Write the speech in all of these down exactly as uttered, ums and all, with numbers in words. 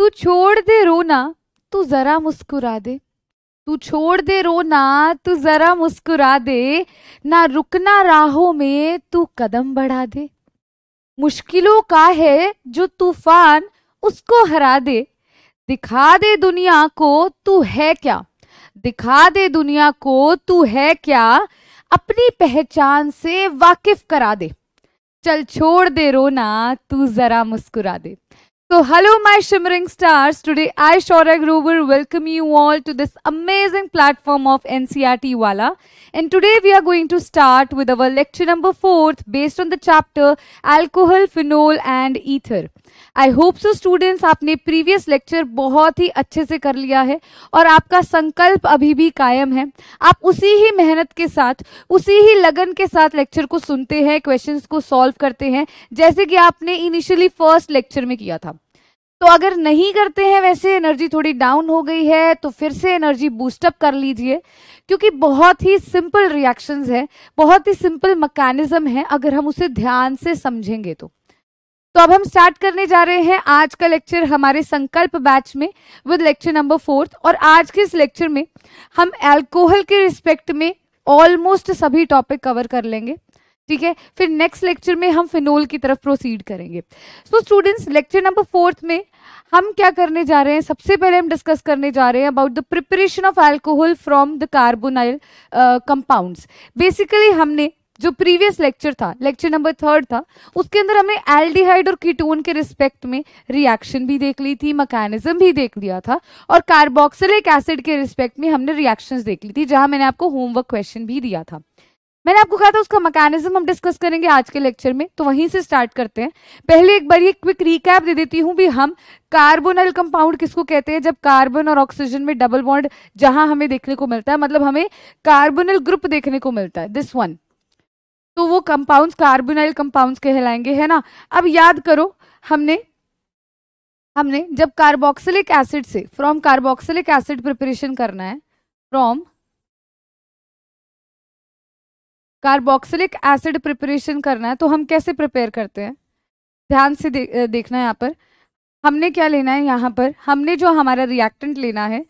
तू छोड़ दे रोना तू जरा मुस्कुरा दे, तू छोड़ दे रोना तू जरा मुस्कुरा दे, ना रुकना राहों में तू कदम बढ़ा दे, मुश्किलों का है जो तूफान उसको हरा दे, दिखा दे दुनिया को तू है क्या, दिखा दे दुनिया को तू है क्या, अपनी पहचान से वाकिफ करा दे, चल छोड़ दे रोना तू जरा मुस्कुरा दे। So hello my shimmering stars, today I Shourag Rober welcome you all to this amazing platform of N C E R T Wala, and today we are going to start with our lecture number fourth based on the chapter alcohol, phenol and ether. I hope so students आपने previous lecture बहुत ही अच्छे से कर लिया है और आपका संकल्प अभी भी कायम है, आप उसी ही मेहनत के साथ उसी ही लगन के साथ lecture को सुनते हैं, questions को solve करते हैं जैसे कि आपने initially first lecture में किया था। तो अगर नहीं करते हैं वैसे एनर्जी थोड़ी डाउन हो गई है तो फिर से एनर्जी बूस्टअप कर लीजिए, क्योंकि बहुत ही सिंपल रिएक्शंस है, बहुत ही सिंपल मैकेनिज्म है अगर हम उसे ध्यान से समझेंगे तो। तो अब हम स्टार्ट करने जा रहे हैं आज का लेक्चर हमारे संकल्प बैच में विद लेक्चर नंबर फोर्थ, और आज के इस लेक्चर में हम अल्कोहल के रिस्पेक्ट में ऑलमोस्ट सभी टॉपिक कवर कर लेंगे, ठीक है। फिर नेक्स्ट लेक्चर में हम फिनोल की तरफ प्रोसीड करेंगे। So students lecture number fourth में हम क्या करने जा रहे हैं, सबसे पहले हम डिस्कस करने जा रहे हैं about the preparation of alcohol from the carbonyl compounds. Basically हमने जो प्रीवियस लेक्चर था लेक्चर नंबर थर्ड था उसके अंदर हमने एल्डिहाइड और कीटोन के रिस्पेक्ट में रिएक्शन भी देख ली थी, मैकेनिज्म भी देख लिया था, और कार्बोक्सिलिक एसिड के रिस्पेक्ट में हमने रिएक्शंस देख ली थी, जहां मैंने आपको होमवर्क क्वेश्चन भी दिया था। मैंने आपको कहा था उसका मैकेनिज्म हम डिस्कस करेंगे आज के लेक्चर में, तो वहीं से स्टार्ट करते हैं। पहले एक बार ये क्विक रिकैप दे देती हूँ भी हम कार्बोनाइल कंपाउंड किसको कहते हैं, जब कार्बन और ऑक्सीजन में डबल बॉन्ड जहां हमें देखने को मिलता है, मतलब हमें कार्बोनाइल ग्रुप देखने को मिलता है दिस वन, तो वो कंपाउंड्स कार्बोनाइल कंपाउंड्स कहलाएंगे, है ना। अब याद करो हमने हमने जब कार्बोक्सिलिक एसिड से फ्रॉम कार्बोक्सिलिक एसिड प्रिपरेशन करना है, फ्रॉम कार्बोक्सिलिक एसिड प्रिपरेशन करना है तो हम कैसे प्रिपेयर करते हैं, ध्यान से दे, देखना है। यहाँ पर हमने क्या लेना है, यहाँ पर हमने जो हमारा रिएक्टेंट लेना है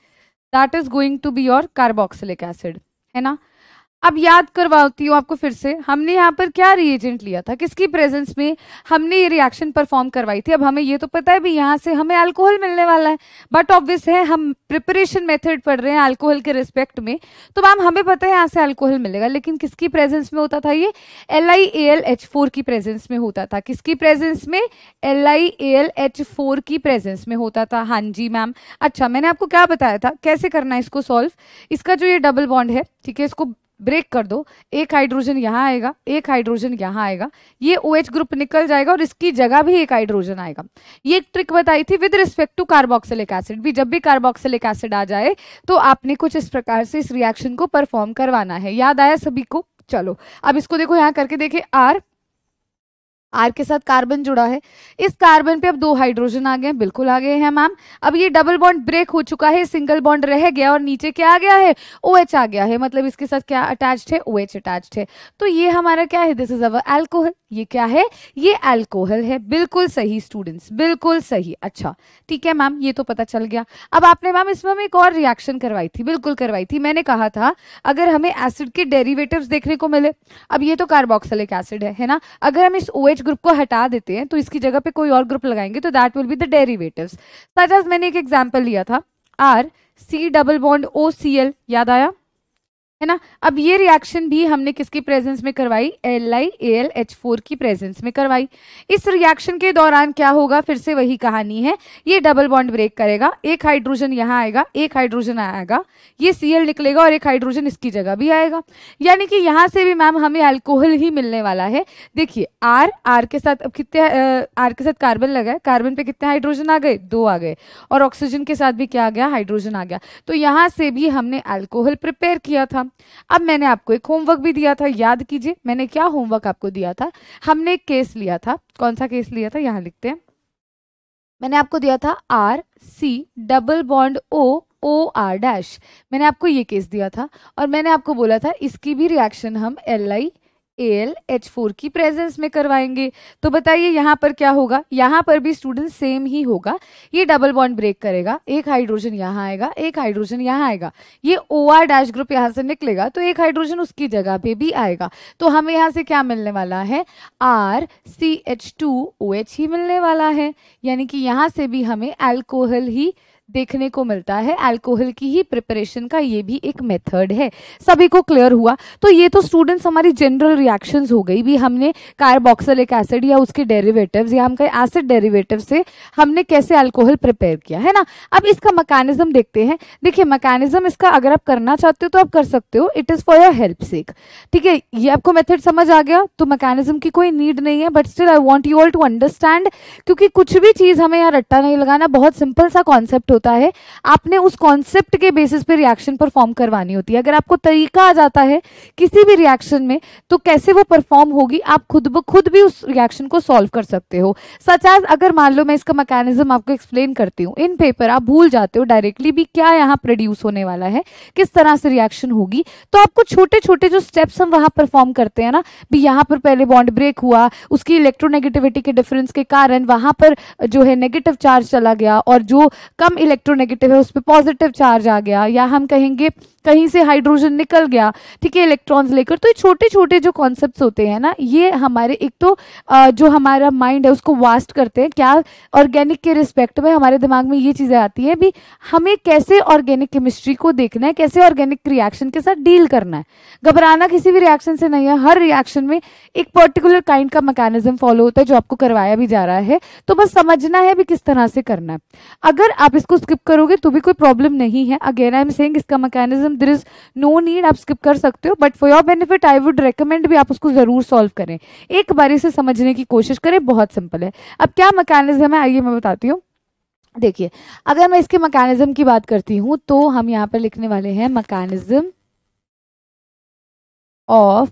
that is going to be your carboxylic acid, है ना। अब याद करवाती हूँ आपको फिर से, हमने यहाँ पर क्या रिएजेंट लिया था, किसकी प्रेजेंस में हमने ये रिएक्शन परफॉर्म करवाई थी। अब हमें ये तो पता है भी यहाँ से हमें अल्कोहल मिलने वाला है, बट ऑब्वियस है हम प्रिपरेशन मेथड पढ़ रहे हैं अल्कोहल के रिस्पेक्ट में, तो मैम हमें पता है यहाँ से अल्कोहल मिलेगा, लेकिन किसकी प्रेजेंस में होता था ये, L I A L H four की प्रेजेंस में होता था। किसकी प्रेजेंस में, L I A L H four की प्रेजेंस में होता था। हाँ जी मैम, अच्छा मैंने आपको क्या बताया था कैसे करना है इसको सॉल्व, इसका जो ये डबल बॉन्ड है, ठीक है, इसको ब्रेक कर दो, एक हाइड्रोजन यहाँ आएगा, एक हाइड्रोजन यहाँ आएगा, ये OH ग्रुप निकल जाएगा और इसकी जगह भी एक हाइड्रोजन आएगा। ये एक ट्रिक बताई थी with respect to carboxylic acid भी, जब भी कार्बोक्सिलिक एसिड आ जाए तो आपने कुछ इस प्रकार से इस रिएक्शन को परफॉर्म करवाना है, याद आया सभी को। चलो अब इसको देखो, यहाँ करके देखे आर आर के साथ कार्बन जुड़ा है, इस कार्बन पे अब दो हाइड्रोजन आ गए हैं, बिल्कुल आ गए हैं मैम। अब ये डबल बॉन्ड ब्रेक हो चुका है, सिंगल बॉन्ड रह गया और नीचे क्या आ गया है, OH आ गया है, मतलब इसके साथ क्या अटैच्ड है, OH अटैच्ड है। तो ये हमारा क्या है, दिस इज अवर अल्कोहल। ये क्या है, ये अल्कोहल है, बिल्कुल सही स्टूडेंट्स, बिल्कुल सही। अच्छा ठीक है मैम, ये तो पता चल गया। अब आपने मैम इसमें हमें एक और रिएक्शन करवाई थी, बिल्कुल करवाई थी, मैंने कहा था अगर हमें एसिड के डेरिवेटिव्स देखने को मिले, अब ये तो कार्बोक्सिलिक एसिड है, है ना, अगर हम इस OH ग्रुप को हटा देते हैं तो इसकी जगह पे कोई और ग्रुप लगाएंगे तो that will be the derivatives. Such as मैंने एक एग्जांपल लिया था R C double bond O C L, याद आया है ना। अब ये रिएक्शन भी हमने किसकी प्रेजेंस में करवाई, L I A L H four की प्रेजेंस में करवाई। इस रिएक्शन के दौरान क्या होगा, फिर से वही कहानी है, ये डबल बॉन्ड ब्रेक करेगा, एक हाइड्रोजन यहाँ आएगा, एक हाइड्रोजन आएगा, ये सी एल निकलेगा और एक हाइड्रोजन इसकी जगह भी आएगा, यानी कि यहाँ से भी मैम हमें अल्कोहल ही मिलने वाला है। देखिए आर आर के साथ अब कितने आर के साथ कार्बन लगा है, कार्बन पे कितने हाइड्रोजन आ गए, दो आ गए, और ऑक्सीजन के साथ भी क्या आ गया, हाइड्रोजन आ गया। तो यहाँ से भी हमने अल्कोहल प्रिपेयर किया था। अब मैंने आपको एक होमवर्क भी दिया था, याद कीजिए मैंने क्या होमवर्क आपको दिया था, हमने एक केस लिया था, कौन सा केस लिया था, यहां लिखते हैं, मैंने आपको दिया था R C double bond O O R dash, मैंने आपको ये केस दिया था और मैंने आपको बोला था इसकी भी रिएक्शन हम L I A L H four की प्रेजेंस में करवाएंगे। तो बताइए यहाँ पर क्या होगा, यहाँ पर भी स्टूडेंट सेम ही होगा, ये डबल बॉन्ड ब्रेक करेगा, एक हाइड्रोजन यहाँ आएगा, एक हाइड्रोजन यहाँ आएगा, ये O R डैश ग्रुप यहाँ से निकलेगा तो एक हाइड्रोजन उसकी जगह पे भी आएगा, तो हमें यहाँ से क्या मिलने वाला है, R C H two O H ही मिलने वाला है, यानी कि यहाँ से भी हमें अल्कोहल ही देखने को मिलता है, अल्कोहल की ही प्रिपरेशन का ये भी एक मेथड है। सभी को क्लियर हुआ? तो ये तो स्टूडेंट्स हमारी जनरल रिएक्शंस हो गई, भी हमने कार्बोक्सिलिक एसिड या उसके डेरिवेटिव्स या हम कहें एसिड डेरिवेटिव से हमने कैसे अल्कोहल प्रिपेयर किया है ना। अब इसका मैकेनिज्म देखते हैं। देखिए मैकेनिज्म इसका अगर आप करना चाहते हो तो आप कर सकते हो, it is for your help sake, ठीक है। ये आपको मेथड समझ आ गया तो मैकेनिज्म की कोई नीड नहीं है, but still I want you all to understand, क्योंकि कुछ भी चीज हमें यहाँ रट्टा नहीं लगाना, बहुत सिंपल सा कॉन्सेप्ट होता है, आपने उस कॉन्सेप्ट के बेसिस पे रिएक्शन परफॉर्म करवानी होती है। अगर आपको तरीका आ जाता है किसी भी रिएक्शन में तो कैसे वो परफॉर्म होगी आप खुद ब खुद भी उस रिएक्शन को सॉल्व कर सकते हो। सच एज अगर मान लो मैं इसका मैकेनिज्म आपको एक्सप्लेन करती हूँ, इन पेपर आप भूल जाते हो डायरेक्टली भी क्या यहाँ प्रोड्यूस होने वाला है, किस तरह से रिएक्शन होगी, तो आपको छोटे छोटे जो स्टेप्स हम वहां परफॉर्म करते हैं ना, भी यहाँ पर पहले बॉन्ड ब्रेक हुआ, उसकी इलेक्ट्रोनेगेटिविटी के डिफरेंस के कारण वहां पर जो है नेगेटिव चार्ज चला गया और जो कम इलेक्ट्रोनेगेटिव है उस पर पॉजिटिव चार्ज आ गया, या हम कहेंगे कहीं से हाइड्रोजन निकल गया, ठीक है, इलेक्ट्रॉन्स लेकर। तो ये छोटे छोटे जो कॉन्सेप्ट्स होते हैं ना, ये हमारे एक तो जो हमारा माइंड है उसको वास्ट करते हैं, क्या ऑर्गेनिक के रिस्पेक्ट में हमारे दिमाग में ये चीज़ें आती हैं भी हमें कैसे ऑर्गेनिक केमिस्ट्री को देखना है, कैसे ऑर्गेनिक रिएक्शन के साथ डील करना है। घबराना किसी भी रिएक्शन से नहीं है, हर रिएक्शन में एक पर्टिकुलर काइंड का मैकेनिज्म फॉलो होता है जो आपको करवाया भी जा रहा है, तो बस समझना है भी किस तरह से करना है। अगर आप इसको स्किप करोगे तो भी कोई प्रॉब्लम नहीं है, अगेन आई एम सेइंग इसका mechanism there is no need, आप स्किप कर सकते हो, but for your benefit I would recommend भी आप उसको जरूर सॉल्व करें, एक बार इसे समझने की कोशिश करें, बहुत सिंपल है। अब क्या मैकेनिज्म है आइए मैं बताती हूँ। देखिए अगर मैं इसके मैकेनिज्म की बात करती हूँ तो हम यहाँ पर लिखने वाले हैं mechanism of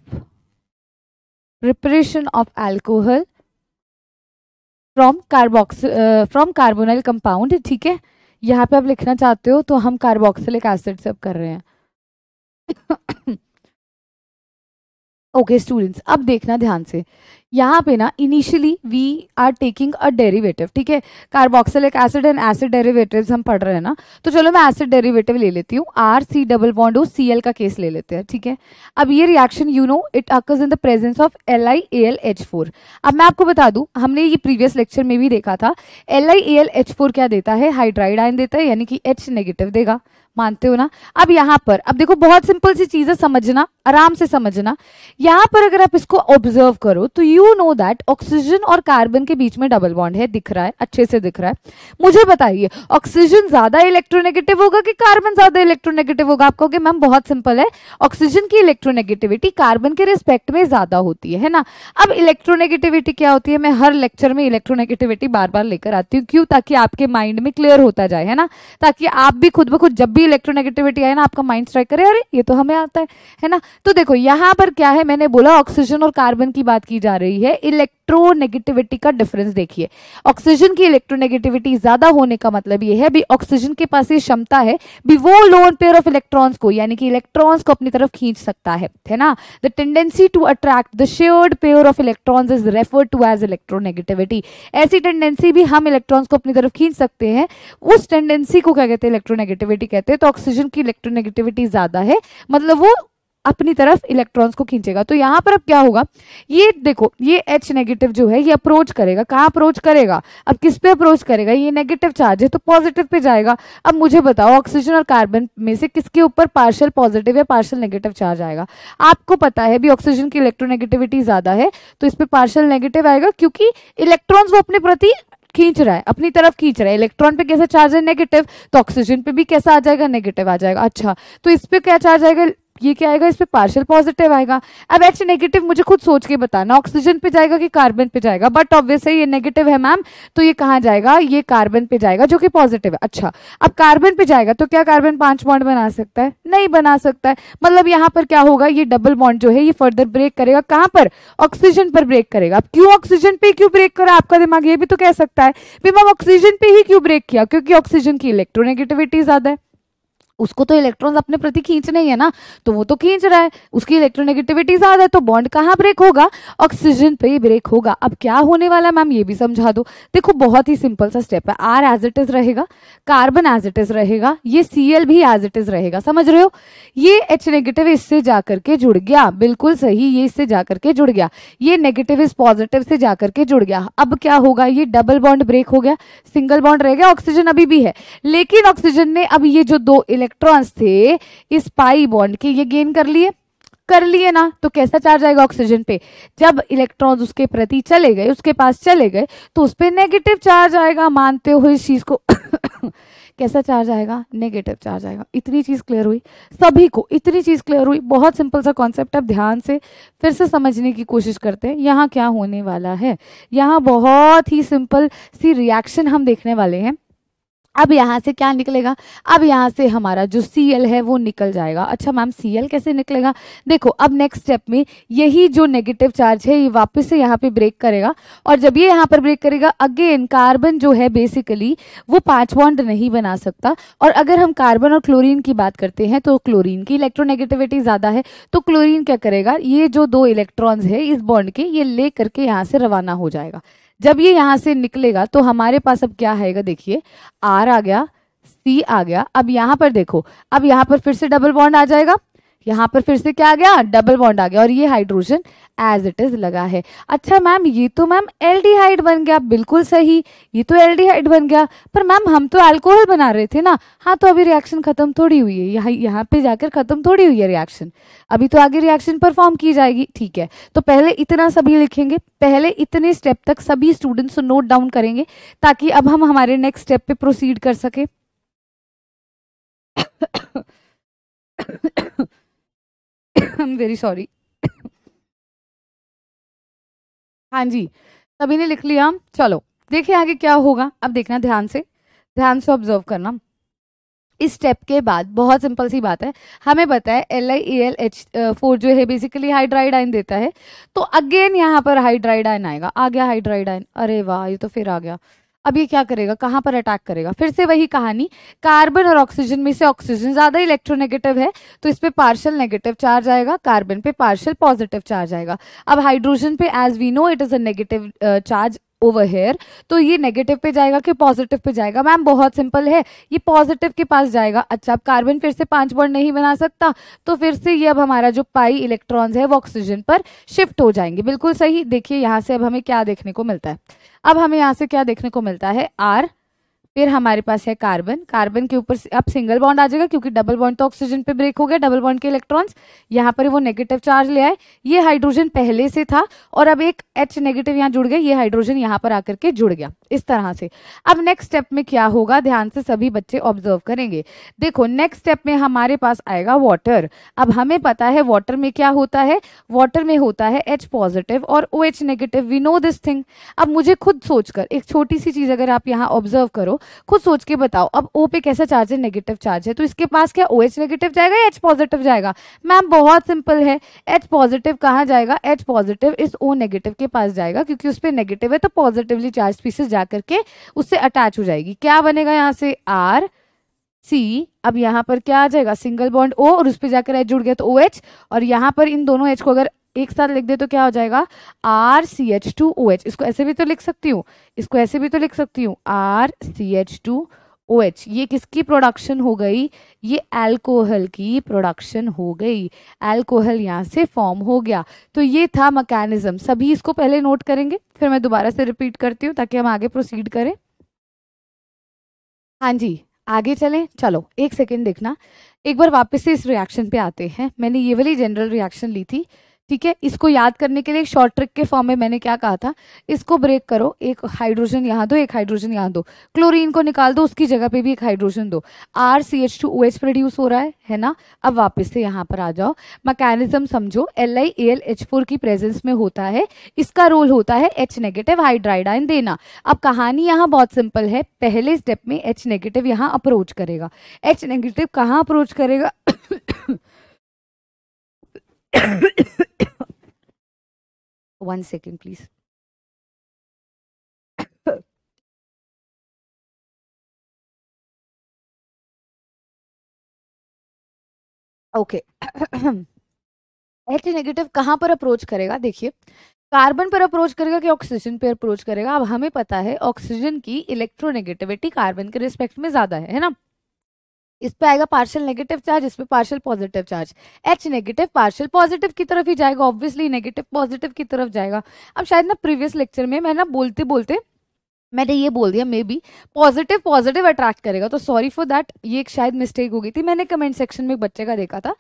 preparation of alcohol from carbox from carbonyl compound, ठीक है। यहाँ पे आप लिखना चाहते हो तो हम कार्बोक्सिलिक एसिड से अब कर रहे हैं। ओके स्टूडेंट्स, अब देखना ध्यान से, यहाँ पे ना initially we are taking a derivative, ठीक है, carboxylic acid and acid derivatives हम पढ़ रहे हैं ना, तो चलो मैं एसिड डेरिवेटिव ले लेती हूँ, R C double bond O C L का केस ले लेते हैं, ठीक है। अब ये reaction you know it occurs in the presence of L I A L H four. अब मैं आपको बता दूँ, हमने ये प्रीवियस लेक्चर में भी देखा था, L I A L H four क्या देता है, हाइड्राइड आयन देता है, यानी कि एच नेगेटिव देगा, मानते हो ना। अब यहाँ पर अब देखो बहुत सिंपल सी चीज़ है, समझना, आराम से समझना। यहाँ पर अगर आप इसको ऑब्जर्व करो तो यू नो दैट ऑक्सीजन और कार्बन के बीच में डबल बॉन्ड है, दिख रहा है, अच्छे से दिख रहा है। मुझे बताइए ऑक्सीजन ज्यादा इलेक्ट्रोनेगेटिव होगा कि कार्बन ज्यादा इलेक्ट्रोनेगेटिव होगा? आप कहोगे मैम बहुत सिंपल है, ऑक्सीजन की इलेक्ट्रोनेगेटिविटी कार्बन के रिस्पेक्ट में ज्यादा होती है, है ना। अब इलेक्ट्रोनेगेटिविटी क्या होती है, मैं हर लेक्चर में इलेक्ट्रोनेगेटिविटी बार बार लेकर आती हूँ, क्यों, ताकि आपके माइंड में क्लियर होता जाए, है ना, ताकि आप भी खुद ब खुद जब भी इलेक्ट्रोनेगेटिविटी आए ना आपका माइंड स्ट्राइक करे अरे ये तो हमें आता है, है ना। तो देखो यहाँ पर क्या है, मैंने बोला ऑक्सीजन और कार्बन की बात की जा रही है, इलेक्ट्रोनेगेटिविटी का डिफरेंस देखिए। ऑक्सीजन की इलेक्ट्रोनेगेटिविटी ज्यादा होने का मतलब यह है भी ऑक्सीजन के पास ये क्षमता है भी वो लोन पेयर ऑफ इलेक्ट्रॉन्स को यानी कि इलेक्ट्रॉन्स को अपनी तरफ खींच सकता है, है ना। The tendency to attract the shared pair of electrons is referred to as electronegativity. ऐसी टेंडेंसी भी हम इलेक्ट्रॉन्स को अपनी तरफ खींच सकते हैं, उस टेंडेंसी को क्या कहते हैं, इलेक्ट्रोनेगेटिविटी कहते हैं। तो ऑक्सीजन की इलेक्ट्रोनेगेटिविटी ज्यादा है मतलब वो अपनी तरफ इलेक्ट्रॉन्स को खींचेगा। तो यहाँ पर अब क्या होगा, ये देखो ये H नेगेटिव जो है ये अप्रोच करेगा, कहाँ अप्रोच करेगा, अब किस पे अप्रोच करेगा, ये नेगेटिव चार्ज है तो पॉजिटिव पे जाएगा। अब मुझे बताओ ऑक्सीजन और कार्बन में से किसके ऊपर पार्शियल पॉजिटिव या पार्शियल नेगेटिव चार्ज आएगा? आपको पता है भी ऑक्सीजन की इलेक्ट्रोनेगेटिविटी ज्यादा है तो इस पर पार्शियल नेगेटिव आएगा, क्योंकि इलेक्ट्रॉन्स वो अपने प्रति खींच रहा है, अपनी तरफ खींच रहा है। इलेक्ट्रॉन पे कैसा चार्ज है, नेगेटिव, तो ऑक्सीजन पे भी कैसा आ जाएगा, नेगेटिव आ जाएगा। अच्छा तो इस पे क्या चार्ज आएगा, ये क्या आएगा, इस पे पार्शियल पॉजिटिव आएगा। अब एच नेगेटिव मुझे खुद सोच के बताना ऑक्सीजन पे जाएगा कि कार्बन पे जाएगा, बट ऑब्वियस है ये नेगेटिव है मैम तो ये कहाँ जाएगा, ये कार्बन पे जाएगा जो कि पॉजिटिव है। अच्छा अब कार्बन पे जाएगा तो क्या कार्बन पांच बॉन्ड बना सकता है, नहीं बना सकता है, मतलब यहाँ पर क्या होगा, ये डबल बॉन्ड जो है ये फर्दर ब्रेक करेगा, कहाँ पर, ऑक्सीजन पर ब्रेक करेगा। अब क्यों ऑक्सीजन पे क्यों ब्रेक करा, आपका दिमाग ये भी तो कह सकता है भी मैम ऑक्सीजन पे ही क्यों ब्रेक किया, क्योंकि ऑक्सीजन की इलेक्ट्रोनेगेटिविटी ज्यादा है, उसको तो इलेक्ट्रॉन्स अपने प्रति खींचने ही है ना, तो वो तो खींच रहा है, उसकी इलेक्ट्रोनेगेटिविटी ज्यादा है, तो बॉन्ड कहाँ ब्रेक होगा, ऑक्सीजन पे ब्रेक होगा। अब क्या होने वाला है मैम ये भी समझा दो। देखो बहुत ही सिंपल सा स्टेप है, आर एज इट इज रहेगा, कार्बन एज इट इज रहेगा, ये सी एल भी एज इट इज रहेगा, समझ रहे हो। ये एच नेगेटिव इससे जाकर के जुड़ गया, बिल्कुल सही, ये इससे जाकर के जुड़ गया, ये नेगेटिव इस पॉजिटिव से जाकर के जुड़ गया। अब क्या होगा, ये डबल बॉन्ड ब्रेक हो गया, सिंगल बॉन्ड रह गया, ऑक्सीजन अभी भी है, लेकिन ऑक्सीजन ने अब ये जो दो इलेक्ट्रॉन्स थे इस पाई बॉन्ड के, ये गेन कर लिए कर लिए ना, तो कैसा चार्ज आएगा ऑक्सीजन पे, जब इलेक्ट्रॉन्स उसके प्रति चले गए, उसके पास चले गए, तो उस पे नेगेटिव चार्ज आएगा, मानते हो इस चीज को कैसा चार्ज आएगा, नेगेटिव चार्ज आएगा। इतनी चीज क्लियर हुई सभी को, इतनी चीज क्लियर हुई, बहुत सिंपल सा कॉन्सेप्ट है, ध्यान से फिर से समझने की कोशिश करते हैं। यहाँ क्या होने वाला है, यहाँ बहुत ही सिंपल सी रिएक्शन हम देखने वाले हैं। अब यहाँ से क्या निकलेगा, अब यहाँ से हमारा जो Cl है वो निकल जाएगा। अच्छा मैम Cl कैसे निकलेगा, देखो अब नेक्स्ट स्टेप में यही जो नेगेटिव चार्ज है ये वापस से यहाँ पे ब्रेक करेगा, और जब ये यहाँ पर ब्रेक करेगा अगेन कार्बन जो है बेसिकली वो पांच बॉन्ड नहीं बना सकता। और अगर हम कार्बन और क्लोरीन की बात करते हैं तो क्लोरीन की इलेक्ट्रोनेगेटिविटी ज़्यादा है, तो क्लोरीन क्या करेगा, ये जो दो इलेक्ट्रॉन्स है इस बॉन्ड के ये ले करके यहाँ से रवाना हो जाएगा। जब ये यहाँ से निकलेगा तो हमारे पास अब क्या आएगा, देखिए R आ गया, C आ गया, अब यहाँ पर देखो, अब यहाँ पर फिर से डबल बॉन्ड आ जाएगा, यहाँ पर फिर से क्या आ गया, डबल बॉन्ड आ गया, और ये हाइड्रोजन एज इट इज लगा है। अच्छा मैम ये तो मैम एल्डिहाइड बन गया, बिल्कुल सही, ये तो एल्डिहाइड बन गया, पर मैम हम तो अल्कोहल बना रहे थे ना। हाँ तो अभी रिएक्शन खत्म थोड़ी हुई है, यहाँ यहाँ पे जाकर खत्म थोड़ी हुई है रिएक्शन, अभी तो आगे रिएक्शन परफॉर्म की जाएगी, ठीक है। तो पहले इतना सभी लिखेंगे, पहले इतने स्टेप तक सभी स्टूडेंट्स नोट डाउन करेंगे, ताकि अब हम हमारे नेक्स्ट स्टेप पे प्रोसीड कर सके। I'm very sorry। हाँ जी सभी ने लिख लिया, चलो देखिए आगे क्या होगा। अब देखना ध्यान से, ध्यान से ऑब्जर्व करना। इस स्टेप के बाद बहुत सिंपल सी बात है, हमें पता है L I A L H four जो है बेसिकली हाइड्राइड आयन देता है, तो अगेन यहाँ पर हाइड्राइड आयन आएगा, आ गया हाइड्राइड आयन, अरे वाह ये तो फिर आ गया। अब ये क्या करेगा, कहाँ पर अटैक करेगा, फिर से वही कहानी, कार्बन और ऑक्सीजन में से ऑक्सीजन ज़्यादा इलेक्ट्रोनेगेटिव है तो इस पे पार्शियल नेगेटिव चार्ज आएगा, कार्बन पे पार्शियल पॉजिटिव चार्ज आएगा। अब हाइड्रोजन पे as we know it is a negative charge over here, तो ये नेगेटिव पे जाएगा कि पॉजिटिव पे जाएगा, मैम बहुत सिंपल है, ये पॉजिटिव के पास जाएगा। अच्छा अब कार्बन फिर से पांच बॉन्ड नहीं बना सकता, तो फिर से ये अब हमारा जो पाई इलेक्ट्रॉन्स है वो ऑक्सीजन पर शिफ्ट हो जाएंगे, बिल्कुल सही। देखिए यहाँ से अब हमें क्या देखने को मिलता है, अब हमें यहाँ से क्या देखने को मिलता है, आर, फिर हमारे पास है कार्बन, कार्बन के ऊपर अब सिंगल बॉन्ड आ जाएगा क्योंकि डबल बॉन्ड तो ऑक्सीजन पे ब्रेक हो गया, डबल बॉन्ड के इलेक्ट्रॉन्स यहाँ पर वो नेगेटिव चार्ज ले आए, ये हाइड्रोजन पहले से था और अब एक एच नेगेटिव यहाँ जुड़ गया, ये हाइड्रोजन यहाँ पर आकर के जुड़ गया। इस तरह से अब नेक्स्ट स्टेप में क्या होगा, ध्यान से सभी बच्चे ऑब्जर्व करेंगे। देखो नेक्स्ट स्टेप में हमारे पास आएगा वाटर। अब हमें पता है वाटर में क्या होता है, वाटर में होता है एच पॉजिटिव और O H negative, we know this thing. अब मुझे खुद सोचकर एक छोटी सी चीज़ अगर आप यहाँ ऑब्जर्व करो, खुद सोच के बताओ, अब O पे कैसा चार्ज है, नेगेटिव चार्ज है, तो इसके पास क्या OH नेगेटिव जाएगा या H पॉजिटिव जाएगा, मैम बहुत सिंपल है, H पॉजिटिव कहाँ जाएगा, H पॉजिटिव इस O नेगेटिव के पास जाएगा क्योंकि उस पे नेगेटिव है, तो पॉजिटिवली चार्ज पीसेस जाकर के उससे अटैच हो जाएगी। क्या बनेगा यहाँ से R सी, अब यहाँ पर क्या आ जाएगा, सिंगल बॉन्ड O और उस पर जाकर H जुड़ गया तो OH, और यहाँ पर इन दोनों H को अगर एक साथ लिख दे तो क्या हो जाएगा R C H two O H। इसको ऐसे भी तो लिख सकती हूँ, इसको ऐसे भी तो लिख सकती हूँ R C H two O H। ये किसकी प्रोडक्शन हो गई, ये अल्कोहल की प्रोडक्शन हो गई, अल्कोहल यहाँ से फॉर्म हो गया। तो ये था मैकेनिज्म, सभी इसको पहले नोट करेंगे, फिर मैं दोबारा से रिपीट करती हूँ ताकि हम आगे प्रोसीड करें। हाँ जी आगे चलें, चलो एक सेकेंड देखना, एक बार वापस से इस रिएक्शन पे आते हैं। मैंने ये वाली जनरल रिएक्शन ली थी, ठीक है, इसको याद करने के लिए एक शॉर्ट ट्रिक के फॉर्म में मैंने क्या कहा था, इसको ब्रेक करो, एक हाइड्रोजन यहाँ दो, एक हाइड्रोजन यहाँ दो, क्लोरीन को निकाल दो, उसकी जगह पे भी एक हाइड्रोजन दो, R C H two O H produce हो रहा है है ना। अब वापस से यहाँ पर आ जाओ, मैकेनिज्म समझो, L I A L H four की प्रेजेंस में होता है, इसका रोल होता है एच नेगेटिव हाइड्राइड आयन देना। अब कहानी यहाँ बहुत सिंपल है, पहले स्टेप में एच नेगेटिव यहाँ अप्रोच करेगा, एच नेगेटिव कहाँ अप्रोच करेगा one second please, okay H negative कहाँ पर अप्रोच करेगा? देखिए कार्बन पर अप्रोच करेगा कि ऑक्सीजन पर अप्रोच करेगा? अब हमें पता है ऑक्सीजन की इलेक्ट्रोनेगेटिविटी कार्बन के रिस्पेक्ट में ज्यादा है, है ना। इस पे आएगा पार्शियल नेगेटिव चार्ज, इस पे partial positive charge. H negative partial positive की तरफ ही जाएगा, ऑब्वियसली नेगेटिव पॉजिटिव की तरफ जाएगा। अब शायद ना प्रीवियस लेक्चर में मैं ना बोलते बोलते मैंने ये बोल दिया maybe positive positive attract करेगा, तो सॉरी फॉर दैट, ये एक शायद मिस्टेक हो गई थी। मैंने कमेंट सेक्शन में एक बच्चे का देखा था,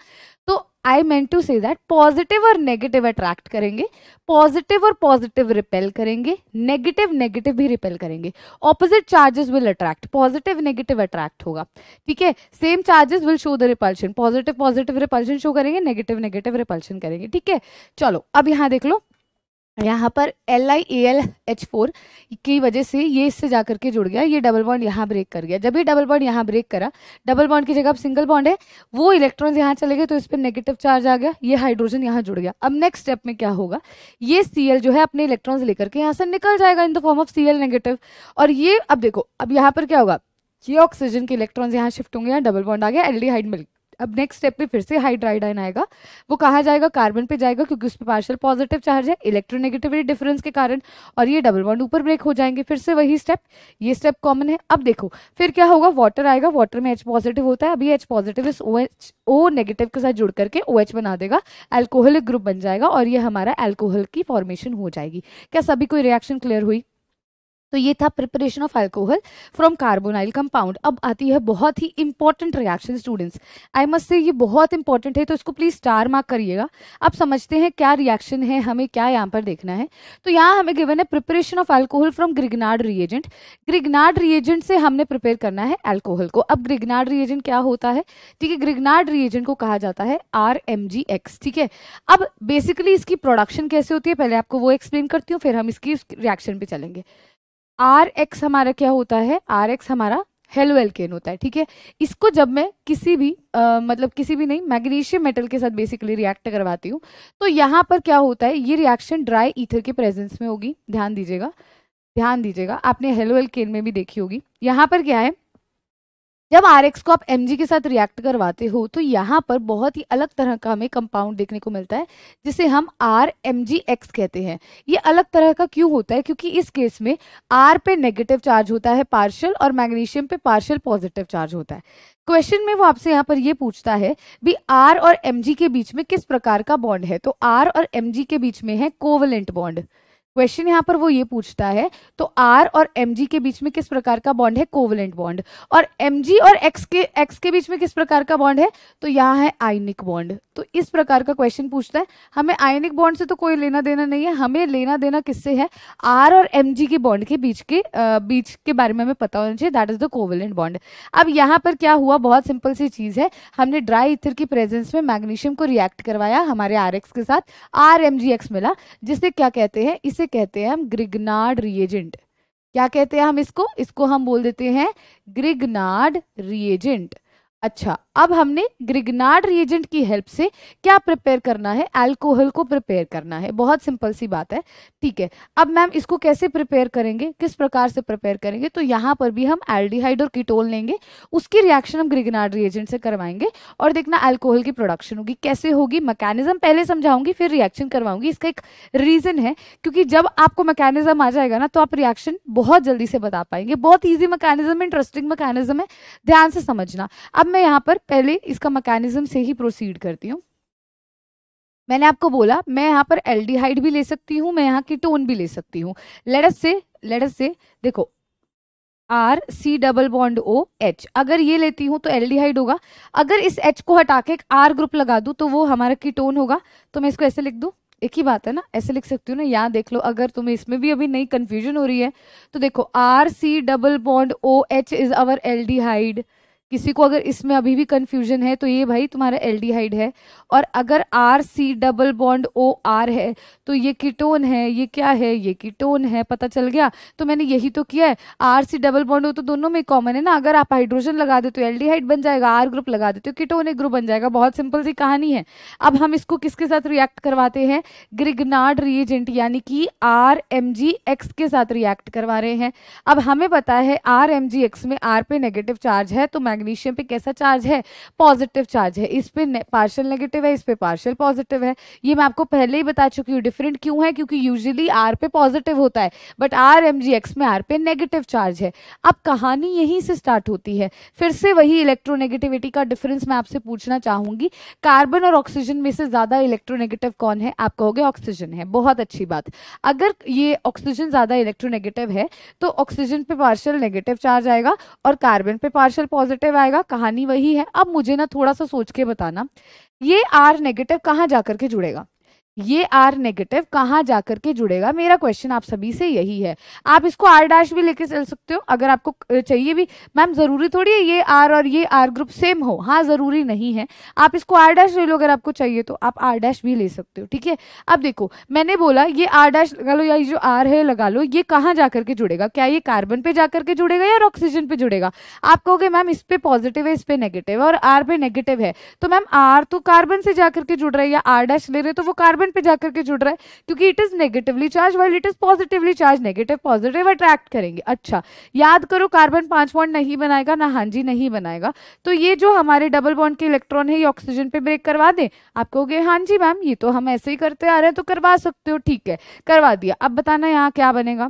तो I meant to say that positive और नेगेटिव अट्रैक्ट करेंगे, पॉजिटिव और पॉजिटिव रिपेल करेंगे, नेगेटिव नेगेटिव भी रिपेल करेंगे। Opposite charges will attract, positive negative attract होगा, ठीक है। Same charges will show the repulsion, positive positive repulsion show करेंगे, नेगेटिव नेगेटिव रिपल्शन करेंगे, ठीक है। चलो अब यहाँ देख लो, यहाँ पर L I A L H four की वजह से ये इससे जा करके जुड़ गया, ये डबल बॉन्ड यहाँ ब्रेक कर गया। जब ये डबल बॉन्ड यहाँ ब्रेक करा, डबल बॉन्ड की जगह अब सिंगल बॉन्ड है, वो इलेक्ट्रॉन्स यहाँ चले गए तो इस पर नेगेटिव चार्ज आ गया, ये हाइड्रोजन यहाँ जुड़ गया। अब नेक्स्ट स्टेप में क्या होगा, ये सी एल जो है अपने इलेक्ट्रॉन्स लेकर के यहाँ से निकल जाएगा in the form of C L negative. और ये अब देखो, अब यहाँ पर क्या होगा, ये ऑक्सीजन के इलेक्ट्रॉन्स यहाँ शिफ्ट होंगे, यहाँ डबल बॉन्ड आ गया, एल्डिहाइड मिल गया। अब नेक्स्ट स्टेप पे फिर से हाइड्राइड आयन आएगा, वो कहाँ जाएगा, कार्बन पे जाएगा, क्योंकि उस पर पार्शियल पॉजिटिव चार्ज है इलेक्ट्रोनेगेटिविटी डिफरेंस के कारण, और ये डबल बॉन्ड ऊपर ब्रेक हो जाएंगे। फिर से वही स्टेप, ये स्टेप कॉमन है। अब देखो फिर क्या होगा, वाटर आएगा, वाटर में एच पॉजिटिव होता है, अभी एच पॉजिटिव इस ओ एच ओ नेगेटिव के साथ जुड़ करके ओ एच बना देगा, अल्कोहलिक ग्रुप बन जाएगा, और ये हमारा अल्कोहल की फॉर्मेशन हो जाएगी। क्या सभी कोई रिएक्शन क्लियर हुई? तो ये था preparation of alcohol from carbonyl compound. अब आती है बहुत ही important reaction students, I must say ये बहुत इंपॉर्टेंट है, तो इसको प्लीज स्टार मार्क करिएगा। अब समझते हैं क्या रिएक्शन है, हमें क्या यहाँ पर देखना है। तो यहाँ हमें गिवन है preparation of alcohol from Grignard reagent, Grignard reagent से हमने प्रिपेयर करना है अल्कोहल को। अब ग्रिग्नार्ड रिएजेंट क्या होता है, ठीक है, ग्रिग्नार्ड रिएजेंट को कहा जाता है आर एम जी एक्स, ठीक है। अब बेसिकली इसकी प्रोडक्शन कैसे होती है, पहले आपको वो एक्सप्लेन करती हूँ, फिर हम इसकी रिएक्शन पे चलेंगे। आर एक्स हमारा क्या होता है, आर एक्स हमारा हेलो एल्केन होता है, ठीक है। इसको जब मैं किसी भी आ, मतलब किसी भी नहीं मैग्नीशियम मेटल के साथ बेसिकली रिएक्ट करवाती हूँ, तो यहाँ पर क्या होता है, ये रिएक्शन ड्राई ईथर के प्रेजेंस में होगी। ध्यान दीजिएगा, ध्यान दीजिएगा, आपने हेलो एल्केन में भी देखी होगी। यहाँ पर क्या है, जब आर एक्स को आप एम जी के साथ रिएक्ट करवाते हो, तो यहाँ पर बहुत ही अलग तरह का हमें कंपाउंड देखने को मिलता है, जिसे हम आर एम जी एक्स कहते हैं। ये अलग तरह का क्यों होता है, क्योंकि इस केस में आर पे नेगेटिव चार्ज होता है पार्शियल, और मैग्नीशियम पे पार्शियल पॉजिटिव चार्ज होता है। क्वेश्चन में वो आपसे यहाँ पर ये पूछता है भी आर और एम जी के बीच में किस प्रकार का बॉन्ड है, तो आर और एम जी के बीच में है कोवेलेंट बॉन्ड। क्वेश्चन यहाँ पर वो ये पूछता है, तो R और Mg के बीच में किस प्रकार का बॉन्ड है, कोवेलेंट बॉन्ड, और Mg और X के X के बीच में किस प्रकार का बॉन्ड है, तो यहाँ है आयनिक बॉन्ड। तो इस प्रकार का क्वेश्चन पूछता है, हमें आयनिक बॉन्ड से तो कोई लेना देना नहीं है, हमें लेना देना किससे है, R और Mg के बॉन्ड के बीच के आ, बीच के बारे में हमें पता होना चाहिए, that is the covalent bond. अब यहाँ पर क्या हुआ, बहुत सिंपल सी चीज है, हमने ड्राई ईथर की प्रेजेंस में मैग्नीशियम को रिएक्ट करवाया हमारे आर एक्स के साथ, आर एम जी एक्स मिला, जिसे क्या कहते हैं, इसे कहते हैं हम ग्रिग्नार्ड रिएजेंट। क्या कहते हैं हम इसको, इसको हम बोल देते हैं ग्रिग्नार्ड रिएजेंट। अच्छा, अब हमने ग्रिग्नार्ड रिएजेंट की हेल्प से क्या प्रिपेयर करना है, अल्कोहल को प्रिपेयर करना है, बहुत सिंपल सी बात है, ठीक है। अब मैम इसको कैसे प्रिपेयर करेंगे, किस प्रकार से प्रिपेयर करेंगे, तो यहाँ पर भी हम एल्डिहाइड और कीटोन लेंगे, उसकी रिएक्शन हम ग्रिग्नार्ड रिएजेंट से करवाएंगे, और देखना अल्कोहल की प्रोडक्शन होगी। कैसे होगी, मैकेनिज्म पहले समझाऊंगी फिर रिएक्शन करवाऊंगी, इसका एक रीजन है, क्योंकि जब आपको मैकेनिज्म आ जाएगा ना, तो आप रिएक्शन बहुत जल्दी से बता पाएंगे। बहुत ईजी मैकेनिज्म, इंटरेस्टिंग मैकेनिज्म है, ध्यान से समझना। अब मैं यहाँ पर पहले इसका मैकेनिज्म से ही प्रोसीड करती हूँ। मैंने आपको बोला मैं यहाँ पर एल्डिहाइड भी ले सकती हूँ, मैं यहाँ कीटोन भी ले सकती हूँ। लेट अस से लेट अस से देखो R C double bond O H, अगर ये लेती हूँ तो एल्डिहाइड होगा, अगर इस एच को हटा के एक आर ग्रुप लगा दूँ तो वो हमारा कीटोन होगा। तो मैं इसको ऐसे लिख दूँ, एक ही बात है ना, ऐसे लिख सकती हूँ ना, यहाँ देख लो, अगर तुम्हें इसमें भी अभी नई कन्फ्यूजन हो रही है तो देखो R C double bond O H is our aldehyde. किसी को अगर इसमें अभी भी कंफ्यूजन है तो ये भाई तुम्हारा एल्डिहाइड है, और अगर R C double bond O R है तो ये कीटोन है। ये क्या है, ये कीटोन है, पता चल गया। तो मैंने यही तो किया है, R C double bond O तो दोनों में कॉमन है ना, अगर आप हाइड्रोजन लगा दे तो एल्डिहाइड बन जाएगा, आर ग्रुप लगा दे तो कीटोन एक ग्रुप बन जाएगा। बहुत सिंपल सी कहानी है। अब हम इसको किसके साथ रिएक्ट करवाते हैं, ग्रिग्नार्ड रिएजेंट यानी कि आर एम जी एक्स के साथ रिएक्ट करवा रहे हैं। अब हमें पता है आर एम जी एक्स में आर पे नेगेटिव चार्ज है, तो मैग्नीशियम पे कैसा चार्ज है, पॉजिटिव चार्ज है, इस पे पार्शियल नेगेटिव है, इस पे पार्शियल पॉजिटिव है। ये मैं आपको पहले ही बता चुकी हूँ। डिफरेंट क्यों है, क्योंकि यूजुअली आर पे पॉजिटिव होता है but R M G X में आर पे नेगेटिव चार्ज है। अब कहानी यहीं से स्टार्ट होती है। फिर से वही इलेक्ट्रोनेगेटिविटी का डिफरेंस मैं आपसे पूछना चाहूंगी, कार्बन और ऑक्सीजन में से ज्यादा इलेक्ट्रोनेगेटिव कौन है? आप कहोगे ऑक्सीजन है, बहुत अच्छी बात। अगर ये ऑक्सीजन ज्यादा इलेक्ट्रोनेगेटिव है तो ऑक्सीजन पे पार्शियल नेगेटिव चार्ज आएगा और कार्बन पे पार्शियल पॉजिटिव आएगा, कहानी वही है। अब मुझे ना थोड़ा सा सोच के बताना, ये आर नेगेटिव कहाँ जाकर के जुड़ेगा, ये आर नेगेटिव कहाँ जाकर के जुड़ेगा, मेरा क्वेश्चन आप सभी से यही है। आप इसको आर डैश भी लेके चल सकते हो अगर आपको चाहिए भी। मैम जरूरी थोड़ी है ये आर और ये आर ग्रुप सेम हो, हाँ जरूरी नहीं है। आप इसको आर डैश ले लो अगर आपको चाहिए तो, आप आर डैश भी ले सकते हो, ठीक है। अब देखो मैंने बोला ये आर डैश लगा लो या ये जो आर है लगा लो, ये कहाँ जाकर के जुड़ेगा, क्या ये कार्बन पे जाकर के जुड़ेगा या ऑक्सीजन पे जुड़ेगा? आप कहोगे मैम इस पे पॉजिटिव है, इस पे नेगेटिव है और आर पे नेगेटिव है, तो मैम आर तो कार्बन से जाकर के जुड़ रहा है या आर डैश ले रहे तो वो कार्बन पे जाकर के जुड़ रहा है क्योंकि it is negatively charge while it is positively charge, negative positive attract करेंगे। अच्छा याद करो कार्बन पांच बॉन्ड नहीं बनाएगा ना, हां जी नहीं बनाएगा, तो ये जो हमारे डबल बॉन्ड के इलेक्ट्रॉन है ये ऑक्सीजन पे ब्रेक करवा दें? आप कहोगे हां जी मैम ये तो हम ऐसे ही करते आ रहे हैं तो करवा सकते हो, ठीक है करवा दिया। अब बताना यहाँ क्या बनेगा,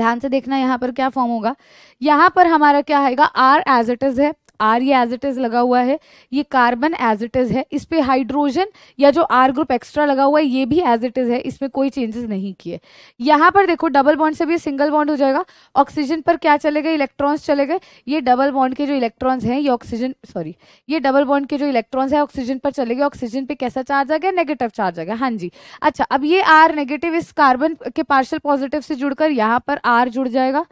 ध्यान से देखना यहाँ पर क्या फॉर्म होगा। यहाँ पर हमारा क्या आएगा, आर एज इट इज है, आर ये एज इट इज लगा हुआ है, ये कार्बन एज इट इज है, इस पे हाइड्रोजन या जो आर ग्रुप एक्स्ट्रा लगा हुआ है ये भी एज इट इज है, इसमें कोई चेंजेस नहीं किए। यहाँ पर देखो डबल बॉन्ड से भी सिंगल बॉन्ड हो जाएगा, ऑक्सीजन पर क्या चले गए, इलेक्ट्रॉन्स चले गए। ये डबल बॉन्ड के जो इलेक्ट्रॉन्स हैं ये ऑक्सीजन सॉरी ये डबल बॉन्ड के जो इलेक्ट्रॉन्स है ऑक्सीजन पर चले गए, ऑक्सीजन पे कैसा चार्ज आ गया, नेगेटिव चार्ज आ गया, हाँ जी। अच्छा अब ये आर नेगेटिव इस कार्बन के पार्शियल पॉजिटिव से जुड़कर यहाँ पर आर जुड़ जाएगा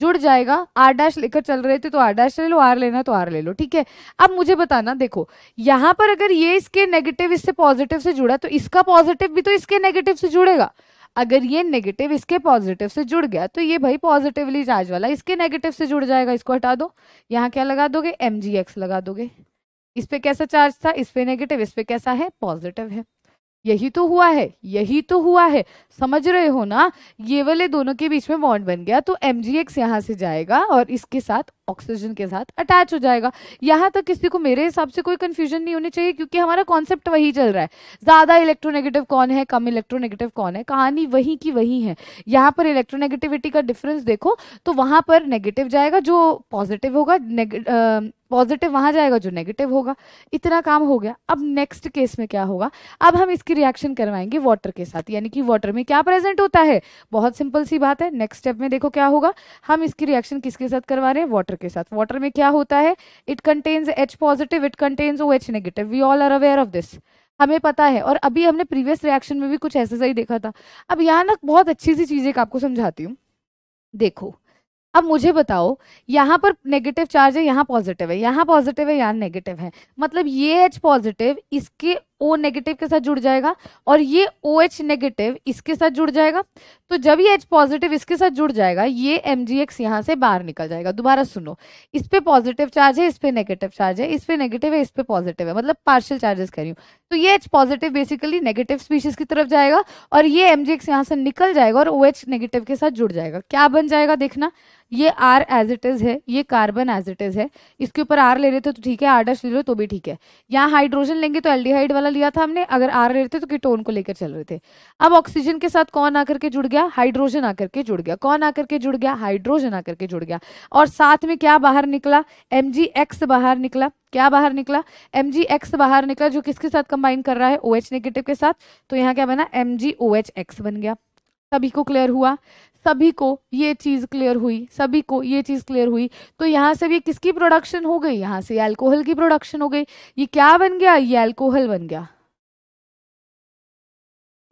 जुड़ जाएगा आर डैश लेकर चल रहे थे तो आर डैश ले लो, आर लेना तो आर ले लो, ठीक है। अब मुझे बताना, देखो यहाँ पर अगर ये इसके नेगेटिव इससे पॉजिटिव से जुड़ा तो इसका पॉजिटिव भी तो इसके नेगेटिव से जुड़ेगा। अगर ये नेगेटिव इसके पॉजिटिव से जुड़ गया तो ये भाई पॉजिटिवली चार्ज वाला इसके नेगेटिव से जुड़ जाएगा, इसको हटा दो, यहाँ क्या लगा दोगे, एम जी एक्स लगा दोगे। इस पे कैसा चार्ज था, इस पे नेगेटिव, इस पे कैसा है, पॉजिटिव है, यही तो हुआ है, यही तो हुआ है, समझ रहे हो ना। ये वाले दोनों के बीच में बॉन्ड बन गया तो एमजीएक्स यहाँ से जाएगा और इसके साथ ऑक्सीजन के साथ अटैच हो जाएगा। यहाँ तक किसी को मेरे हिसाब से कोई कंफ्यूजन नहीं होनी चाहिए क्योंकि हमारा कॉन्सेप्ट वही चल रहा है, ज्यादा इलेक्ट्रोनेगेटिव कौन है, कम इलेक्ट्रोनेगेटिव कौन है, कहानी वही की वही है। यहाँ पर इलेक्ट्रोनेगेटिविटी का डिफरेंस देखो तो वहां पर नेगेटिव जाएगा जो पॉजिटिव होगा, पॉजिटिव वहां जाएगा जो नेगेटिव होगा, इतना काम हो गया। अब नेक्स्ट केस में क्या होगा, अब हम इसकी रिएक्शन करवाएंगे वाटर के साथ, यानी कि वाटर में क्या प्रेजेंट होता है, बहुत सिंपल सी बात है। नेक्स्ट स्टेप में देखो क्या होगा, हम इसकी रिएक्शन किसके साथ करवा रहे हैं, वाटर के साथ। वाटर में क्या होता है, it contains H positive, it contains O H negative, we all are aware of this, हमें पता है। और अभी हमने प्रीवियस रिएक्शन में भी कुछ ऐसा ही देखा था। अब यहाँ ना बहुत अच्छी सी चीजें आपको समझाती हूँ, देखो अब मुझे बताओ यहाँ पर नेगेटिव चार्ज है, यहाँ पॉजिटिव है, यहाँ पॉजिटिव है, यहाँ नेगेटिव है, मतलब ये एच पॉजिटिव इसके ओ नेगेटिव के साथ जुड़ जाएगा और ये ओ एच नेगेटिव इसके साथ जुड़ जाएगा। तो जब ये एच पॉजिटिव इसके साथ जुड़ जाएगा ये एम जी एक्स यहाँ से बाहर निकल जाएगा। दोबारा सुनो, इस पे पॉजिटिव चार्ज है, इस पे नेगेटिव चार्ज है, इस पे नेगेटिव है, इस पे पॉजिटिव है, मतलब पार्शियल चार्जेस कह रही हूँ। तो ये H positive basically negative species की तरफ जाएगा और ये एम जी एक्स यहाँ से निकल जाएगा और ओ एच नेगेटिव के साथ जुड़ जाएगा। क्या बन जाएगा देखना, ये आर एज इट इज है, ये कार्बन एज इट इज है, इसके ऊपर आर ले रहे थे तो ठीक है, आर डैश ले रहे हो तो भी ठीक है। यहाँ हाइड्रोजन लेंगे तो एल्डिहाइड वाला लिया था हमने, अगर आर ले रहे थे तो कीटोन को लेकर चल रहे थे। अब ऑक्सीजन के साथ कौन आकर के जुड़ गया, हाइड्रोजन आकर के जुड़ गया, कौन आकर के जुड़ गया, हाइड्रोजन आकर के जुड़ गया। और साथ में क्या बाहर निकला, एमजीएक्स बाहर निकला, क्या बाहर निकला, एमजीएक्स बाहर निकला, जो किसके साथ कंबाइन कर रहा है, ओएच नेगेटिव के साथ। तो यहाँ क्या बना, एमजीओएचएक्स बन गया। सभी को क्लियर हुआ, सभी को ये चीज क्लियर हुई, सभी को ये चीज क्लियर हुई। तो यहाँ से ये किसकी प्रोडक्शन हो गई, यहाँ से अल्कोहल की प्रोडक्शन हो गई। ये क्या बन गया, ये अल्कोहल बन गया,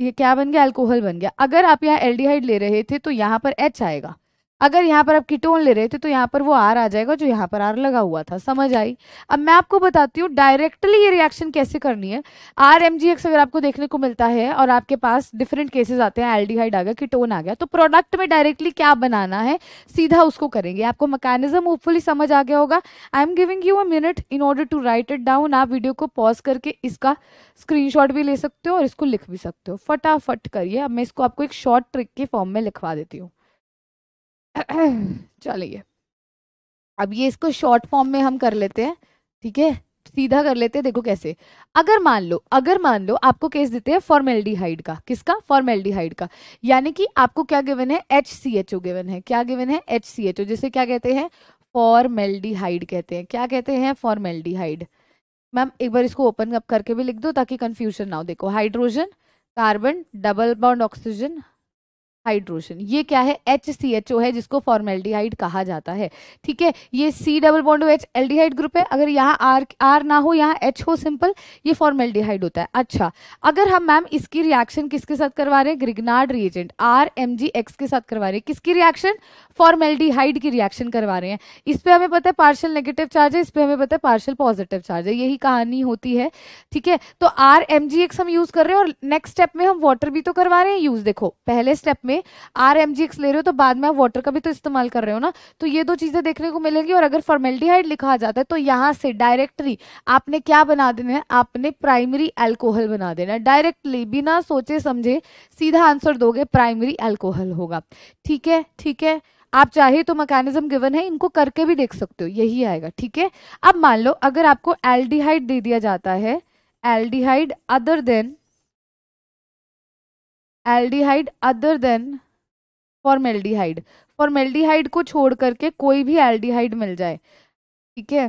ये क्या बन गया, अल्कोहल बन गया। अगर आप यहाँ एल्डिहाइड ले रहे थे तो यहाँ पर एच आएगा, अगर यहाँ पर आप कीटोन ले रहे थे तो यहाँ पर वो आर आ जाएगा जो यहाँ पर आर लगा हुआ था। समझ आई। अब मैं आपको बताती हूँ डायरेक्टली ये रिएक्शन कैसे करनी है। आर एम जी एक्स अगर आपको देखने को मिलता है और आपके पास डिफरेंट केसेस आते हैं, एल्डिहाइड आ गया, कीटोन आ गया, तो प्रोडक्ट में डायरेक्टली क्या बनाना है सीधा उसको करेंगे। आपको मैकेनिज्म होपफुली समझ आ गया होगा। I am giving you a minute in order to write it down. आप वीडियो को पॉज करके इसका स्क्रीनशॉट भी ले सकते हो और इसको लिख भी सकते हो, फटाफट करिए। अब मैं इसको आपको एक शॉर्ट ट्रिक के फॉर्म में लिखवा देती हूँ। चलिए अब ये इसको शॉर्ट फॉर्म में हम कर लेते हैं, ठीक है, सीधा कर लेते हैं। देखो कैसे, अगर मान लो अगर मान लो आपको केस देते हैं फॉर्मेल्डिहाइड का, किसका, फॉर्मेल्डिहाइड का, यानी कि आपको क्या गिवन है, H C H O given है, क्या गिवन है, एच सी एच ओ, जिसे क्या कहते हैं, फॉर्मेल्डिहाइड कहते हैं, क्या कहते हैं, फॉर्मेल्डिहाइड। मैम एक बार इसको ओपन अप करके भी लिख दो ताकि कंफ्यूजन ना हो। देखो hydrogen, carbon, double bond oxygen, hydrogen, ये क्या है, एच सी एच ओ है, जिसको फॉर्मेल्डिहाइड कहा जाता है, ठीक है। ये C double bond H aldehyde group है, अगर यहाँ आर आर ना हो यहाँ एच हो सिंपल, ये फॉर्मेल्डिहाइड होता है। अच्छा, अगर हम मैम इसकी रिएक्शन किसके साथ करवा रहे हैं, Grignard reagent R M G X के साथ करवा रहे हैं, किसकी रिएक्शन, फॉर्मेल्डिहाइड की रिएक्शन करवा रहे हैं। इस पर हमें पता है पार्शियल नेगेटिव चार्ज है, इस पर हमें पता है पार्शियल पॉजिटिव चार्ज है, यही कहानी होती है, ठीक है। तो आर एम जी एक्स हम यूज कर रहे हैं और नेक्स्ट स्टेप में हम वाटर भी तो करवा रहे हैं यूज। देखो पहले स्टेप में आरएमजीएक्स ले रहे हो तो बाद में आप वाटर का भी तो इस्तेमाल कर रहे हो ना, तो ये दो चीजें देखने को मिलेंगी। और अगर फॉर्मेल्डिहाइड लिखा आ जाता है तो यहां से डायरेक्टली आपने क्या बना देना है, आपने प्राइमरी अल्कोहल बना देना है, डायरेक्टली बिना सोचे समझे सीधा आंसर दोगे प्राइमरी अल्कोहल होगा, ठीक है ठीक है। आप चाहे तो मैकेनिज्म गिवन है, इनको करके भी देख सकते हो, यही आएगा, ठीक है। अब मान लो अगर आपको एल्डिहाइड दे दिया जाता है, aldehyde other than aldehyde other than formaldehyde, formaldehyde को छोड़ करके कोई भी एल्डिहाइड मिल जाए, ठीक है,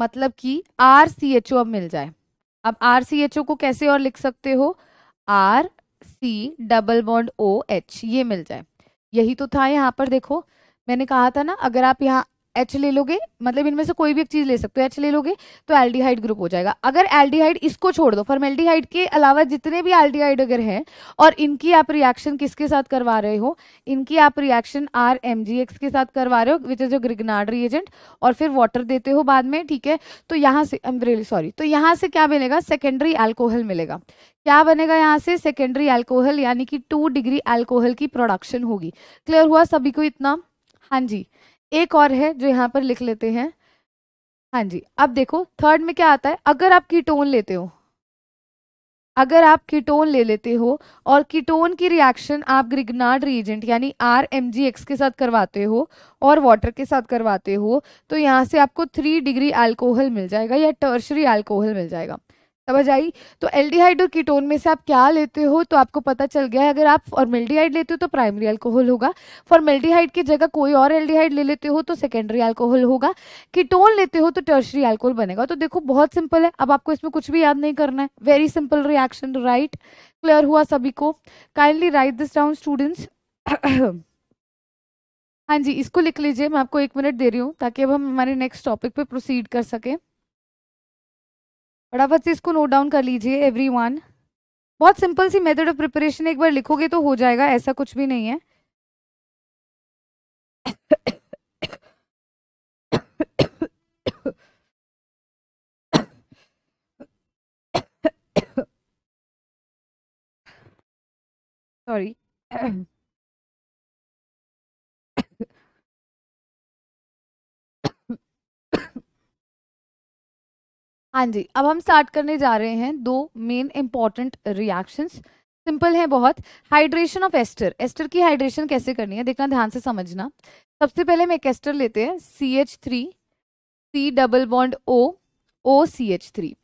मतलब कि आर सी एच ओ अब मिल जाए। अब आर सी एच ओ को कैसे और लिख सकते हो, R C double bond O H, ये मिल जाए, यही तो था यहाँ पर। देखो मैंने कहा था ना, अगर आप यहाँ H ले लोगे, मतलब इनमें से कोई भी एक चीज ले सकते हो, H ले लोगे तो एल्डिहाइड ग्रुप हो जाएगा। अगर एल्डिहाइड, इसको छोड़ दो, फॉर्मेल्डिहाइड के अलावा जितने भी एल्डिहाइड अगर हैं और इनकी आप रिएक्शन किसके साथ करवा रहे हो, इनकी आप reaction R M G X के साथ करवा रहे हो, which is your Grignard reagent, और फिर वाटर देते हो बाद में, ठीक है। तो यहाँ से आई एम रियली सॉरी, तो यहाँ से क्या मिलेगा, सेकेंडरी अल्कोहल मिलेगा। क्या बनेगा यहाँ से, सेकेंडरी अल्कोहल, यानी कि टू डिग्री अल्कोहल की प्रोडक्शन होगी। क्लियर हुआ सभी को इतना? हाँ जी, एक और है जो यहाँ पर लिख लेते हैं। हाँ जी, अब देखो थर्ड में क्या आता है, अगर आप कीटोन लेते हो, अगर आप कीटोन ले लेते हो और कीटोन की रिएक्शन आप ग्रिग्नार्ड रिएजेंट यानी आर एम जी एक्स के साथ करवाते हो और वाटर के साथ करवाते हो, तो यहाँ से आपको थ्री डिग्री अल्कोहल मिल जाएगा या टर्शरी अल्कोहल मिल जाएगा, समझ आई। तो एल्डिहाइड और कीटोन में से आप क्या लेते हो, तो आपको पता चल गया है। अगर आप फॉर्मेल्डिहाइड लेते हो तो प्राइमरी अल्कोहल होगा, फॉर्मेल्डिहाइड की जगह कोई और एल्डिहाइड ले लेते हो तो सेकेंडरी अल्कोहल होगा, कीटोन लेते हो तो टर्शरी अल्कोहल बनेगा। तो देखो बहुत सिंपल है, अब आपको इसमें कुछ भी याद नहीं करना है, very simple reaction, right. Clear हुआ सभी को? Kindly write this down students. हाँ जी, इसको लिख लीजिए, मैं आपको एक मिनट दे रही हूँ ताकि अब हम हमारे नेक्स्ट टॉपिक पे प्रोसीड कर सकें। फटाफट से इसको नोट डाउन कर लीजिए एवरीवन। बहुत सिंपल सी मेथड ऑफ प्रिपरेशन, एक बार लिखोगे तो हो जाएगा, ऐसा कुछ भी नहीं है। सॉरी। हाँ जी, अब हम स्टार्ट करने जा रहे हैं दो मेन इंपॉर्टेंट रिएक्शंस, सिंपल है बहुत। हाइड्रेशन ऑफ एस्टर, एस्टर की हाइड्रेशन कैसे करनी है देखना, ध्यान से समझना। सबसे पहले हम एक एस्टर लेते हैं C H three, C double bond O O C H three,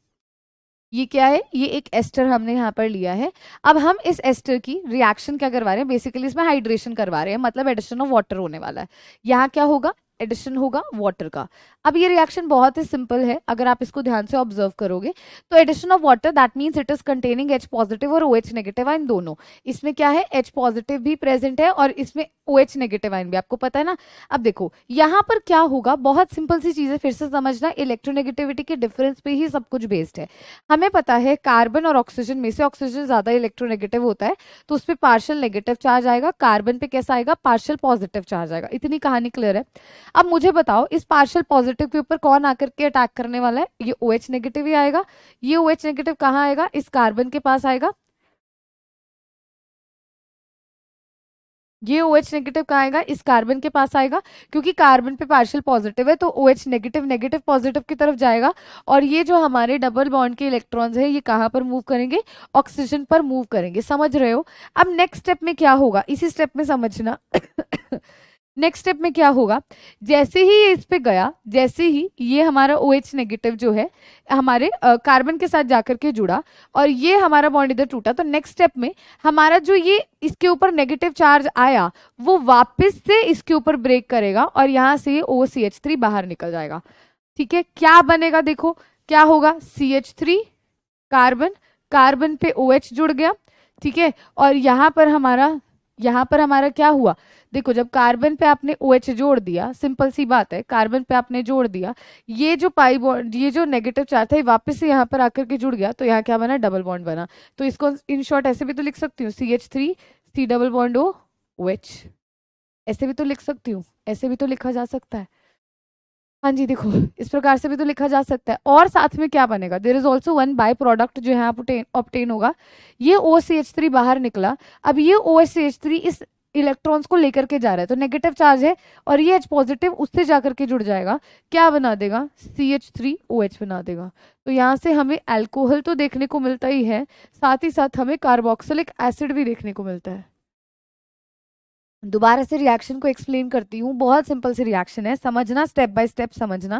ये क्या है, ये एक एस्टर हमने यहाँ पर लिया है। अब हम इस एस्टर की रिएक्शन क्या करवा रहे हैं, बेसिकली इसमें हाइड्रेशन करवा रहे हैं, मतलब एडिशन ऑफ वाटर होने वाला है। यहाँ क्या होगा, एडिशन होगा वाटर का। अब ये रिएक्शन बहुत ही सिंपल है, अगर आप इसको ध्यान से ऑब्जर्व करोगे तो addition of water, that means it is containing H positive और ओ एच नेगेटिव आयन दोनों। इसमें क्या है, एच पॉजिटिव भी प्रेजेंट है और इसमें ओ एच नेगेटिव आयन भी, आपको पता है ना। अब देखो यहाँ पर क्या होगा, बहुत सिंपल सी चीजें, फिर से समझना, इलेक्ट्रोनेगेटिविटी के डिफरेंस पे ही सब कुछ बेस्ड है। हमें पता है कार्बन और ऑक्सीजन में से ऑक्सीजन ज्यादा इलेक्ट्रोनेगेटिव होता है तो उस पर पार्शियल नेगेटिव चार्ज आएगा, कार्बन पे कैसा आएगा, पार्शियल पॉजिटिव चार्ज आएगा। इतनी कहानी क्लियर है। अब मुझे बताओ इस पार्शियल पॉजिटिव के ऊपर कौन आकर के अटैक करने वाला है, ये OH नेगेटिव ही आएगा, ये OH नेगेटिव कहाँ आएगा, इस कार्बन के पास आएगा, ये OH नेगेटिव कहाँ आएगा? इस कार्बन के पास आएगा, क्योंकि कार्बन पे पार्शियल पॉजिटिव है तो OH नेगेटिव नेगेटिव पॉजिटिव की तरफ जाएगा। और ये जो हमारे डबल बॉन्ड के इलेक्ट्रॉन्स हैं ये कहाँ पर मूव करेंगे? ऑक्सीजन पर मूव करेंगे। समझ रहे हो? अब नेक्स्ट स्टेप में क्या होगा, इसी स्टेप में समझना। नेक्स्ट स्टेप में क्या होगा, जैसे ही ये इस पे गया, जैसे ही ये हमारा OH नेगेटिव जो है हमारे कार्बन के साथ जाकर के जुड़ा और ये हमारा बॉन्ड इधर टूटा, तो नेक्स्ट स्टेप में हमारा जो ये इसके ऊपर नेगेटिव चार्ज आया वो वापस से इसके ऊपर ब्रेक करेगा और यहाँ से ये O C H थ्री बाहर निकल जाएगा। ठीक है, क्या बनेगा देखो, क्या होगा, C H three carbon, carbon पे OH जुड़ गया। ठीक है, और यहाँ पर हमारा यहाँ पर हमारा क्या हुआ देखो, जब कार्बन पे आपने OH जोड़ दिया, सिंपल सी बात है, कार्बन पे आपने जोड़ दिया, ये जो पाई बॉन्ड, ये जो नेगेटिव चार्ज था ये वापस से यहाँ पर आकर के जुड़ गया, तो यहाँ क्या बना, डबल बॉन्ड बना। तो इसको इन शॉर्ट ऐसे भी तो लिख सकती हूँ, C H three C double bond O OH, ऐसे भी तो लिख सकती हूँ, ऐसे भी तो लिखा जा सकता है। हाँ जी, देखो इस प्रकार से भी तो लिखा जा सकता है। और साथ में क्या बनेगा, there is also one by product जो यहाँ ऑब्टेन होगा, ये O C H थ्री बाहर निकला। अब ये O C H थ्री इस इलेक्ट्रॉन्स को लेकर के जा रहा है, तो नेगेटिव चार्ज है और ये H पॉजिटिव उससे जाकर के जुड़ जाएगा, क्या बना देगा, C H three O H बना देगा। तो यहाँ से हमें अल्कोहल तो देखने को मिलता ही है, साथ ही साथ हमें कार्बोक्सिलिक एसिड भी देखने को मिलता है। दोबारा से रिएक्शन को एक्सप्लेन करती हूँ, बहुत सिंपल सी रिएक्शन है, समझना, स्टेप बाय स्टेप समझना।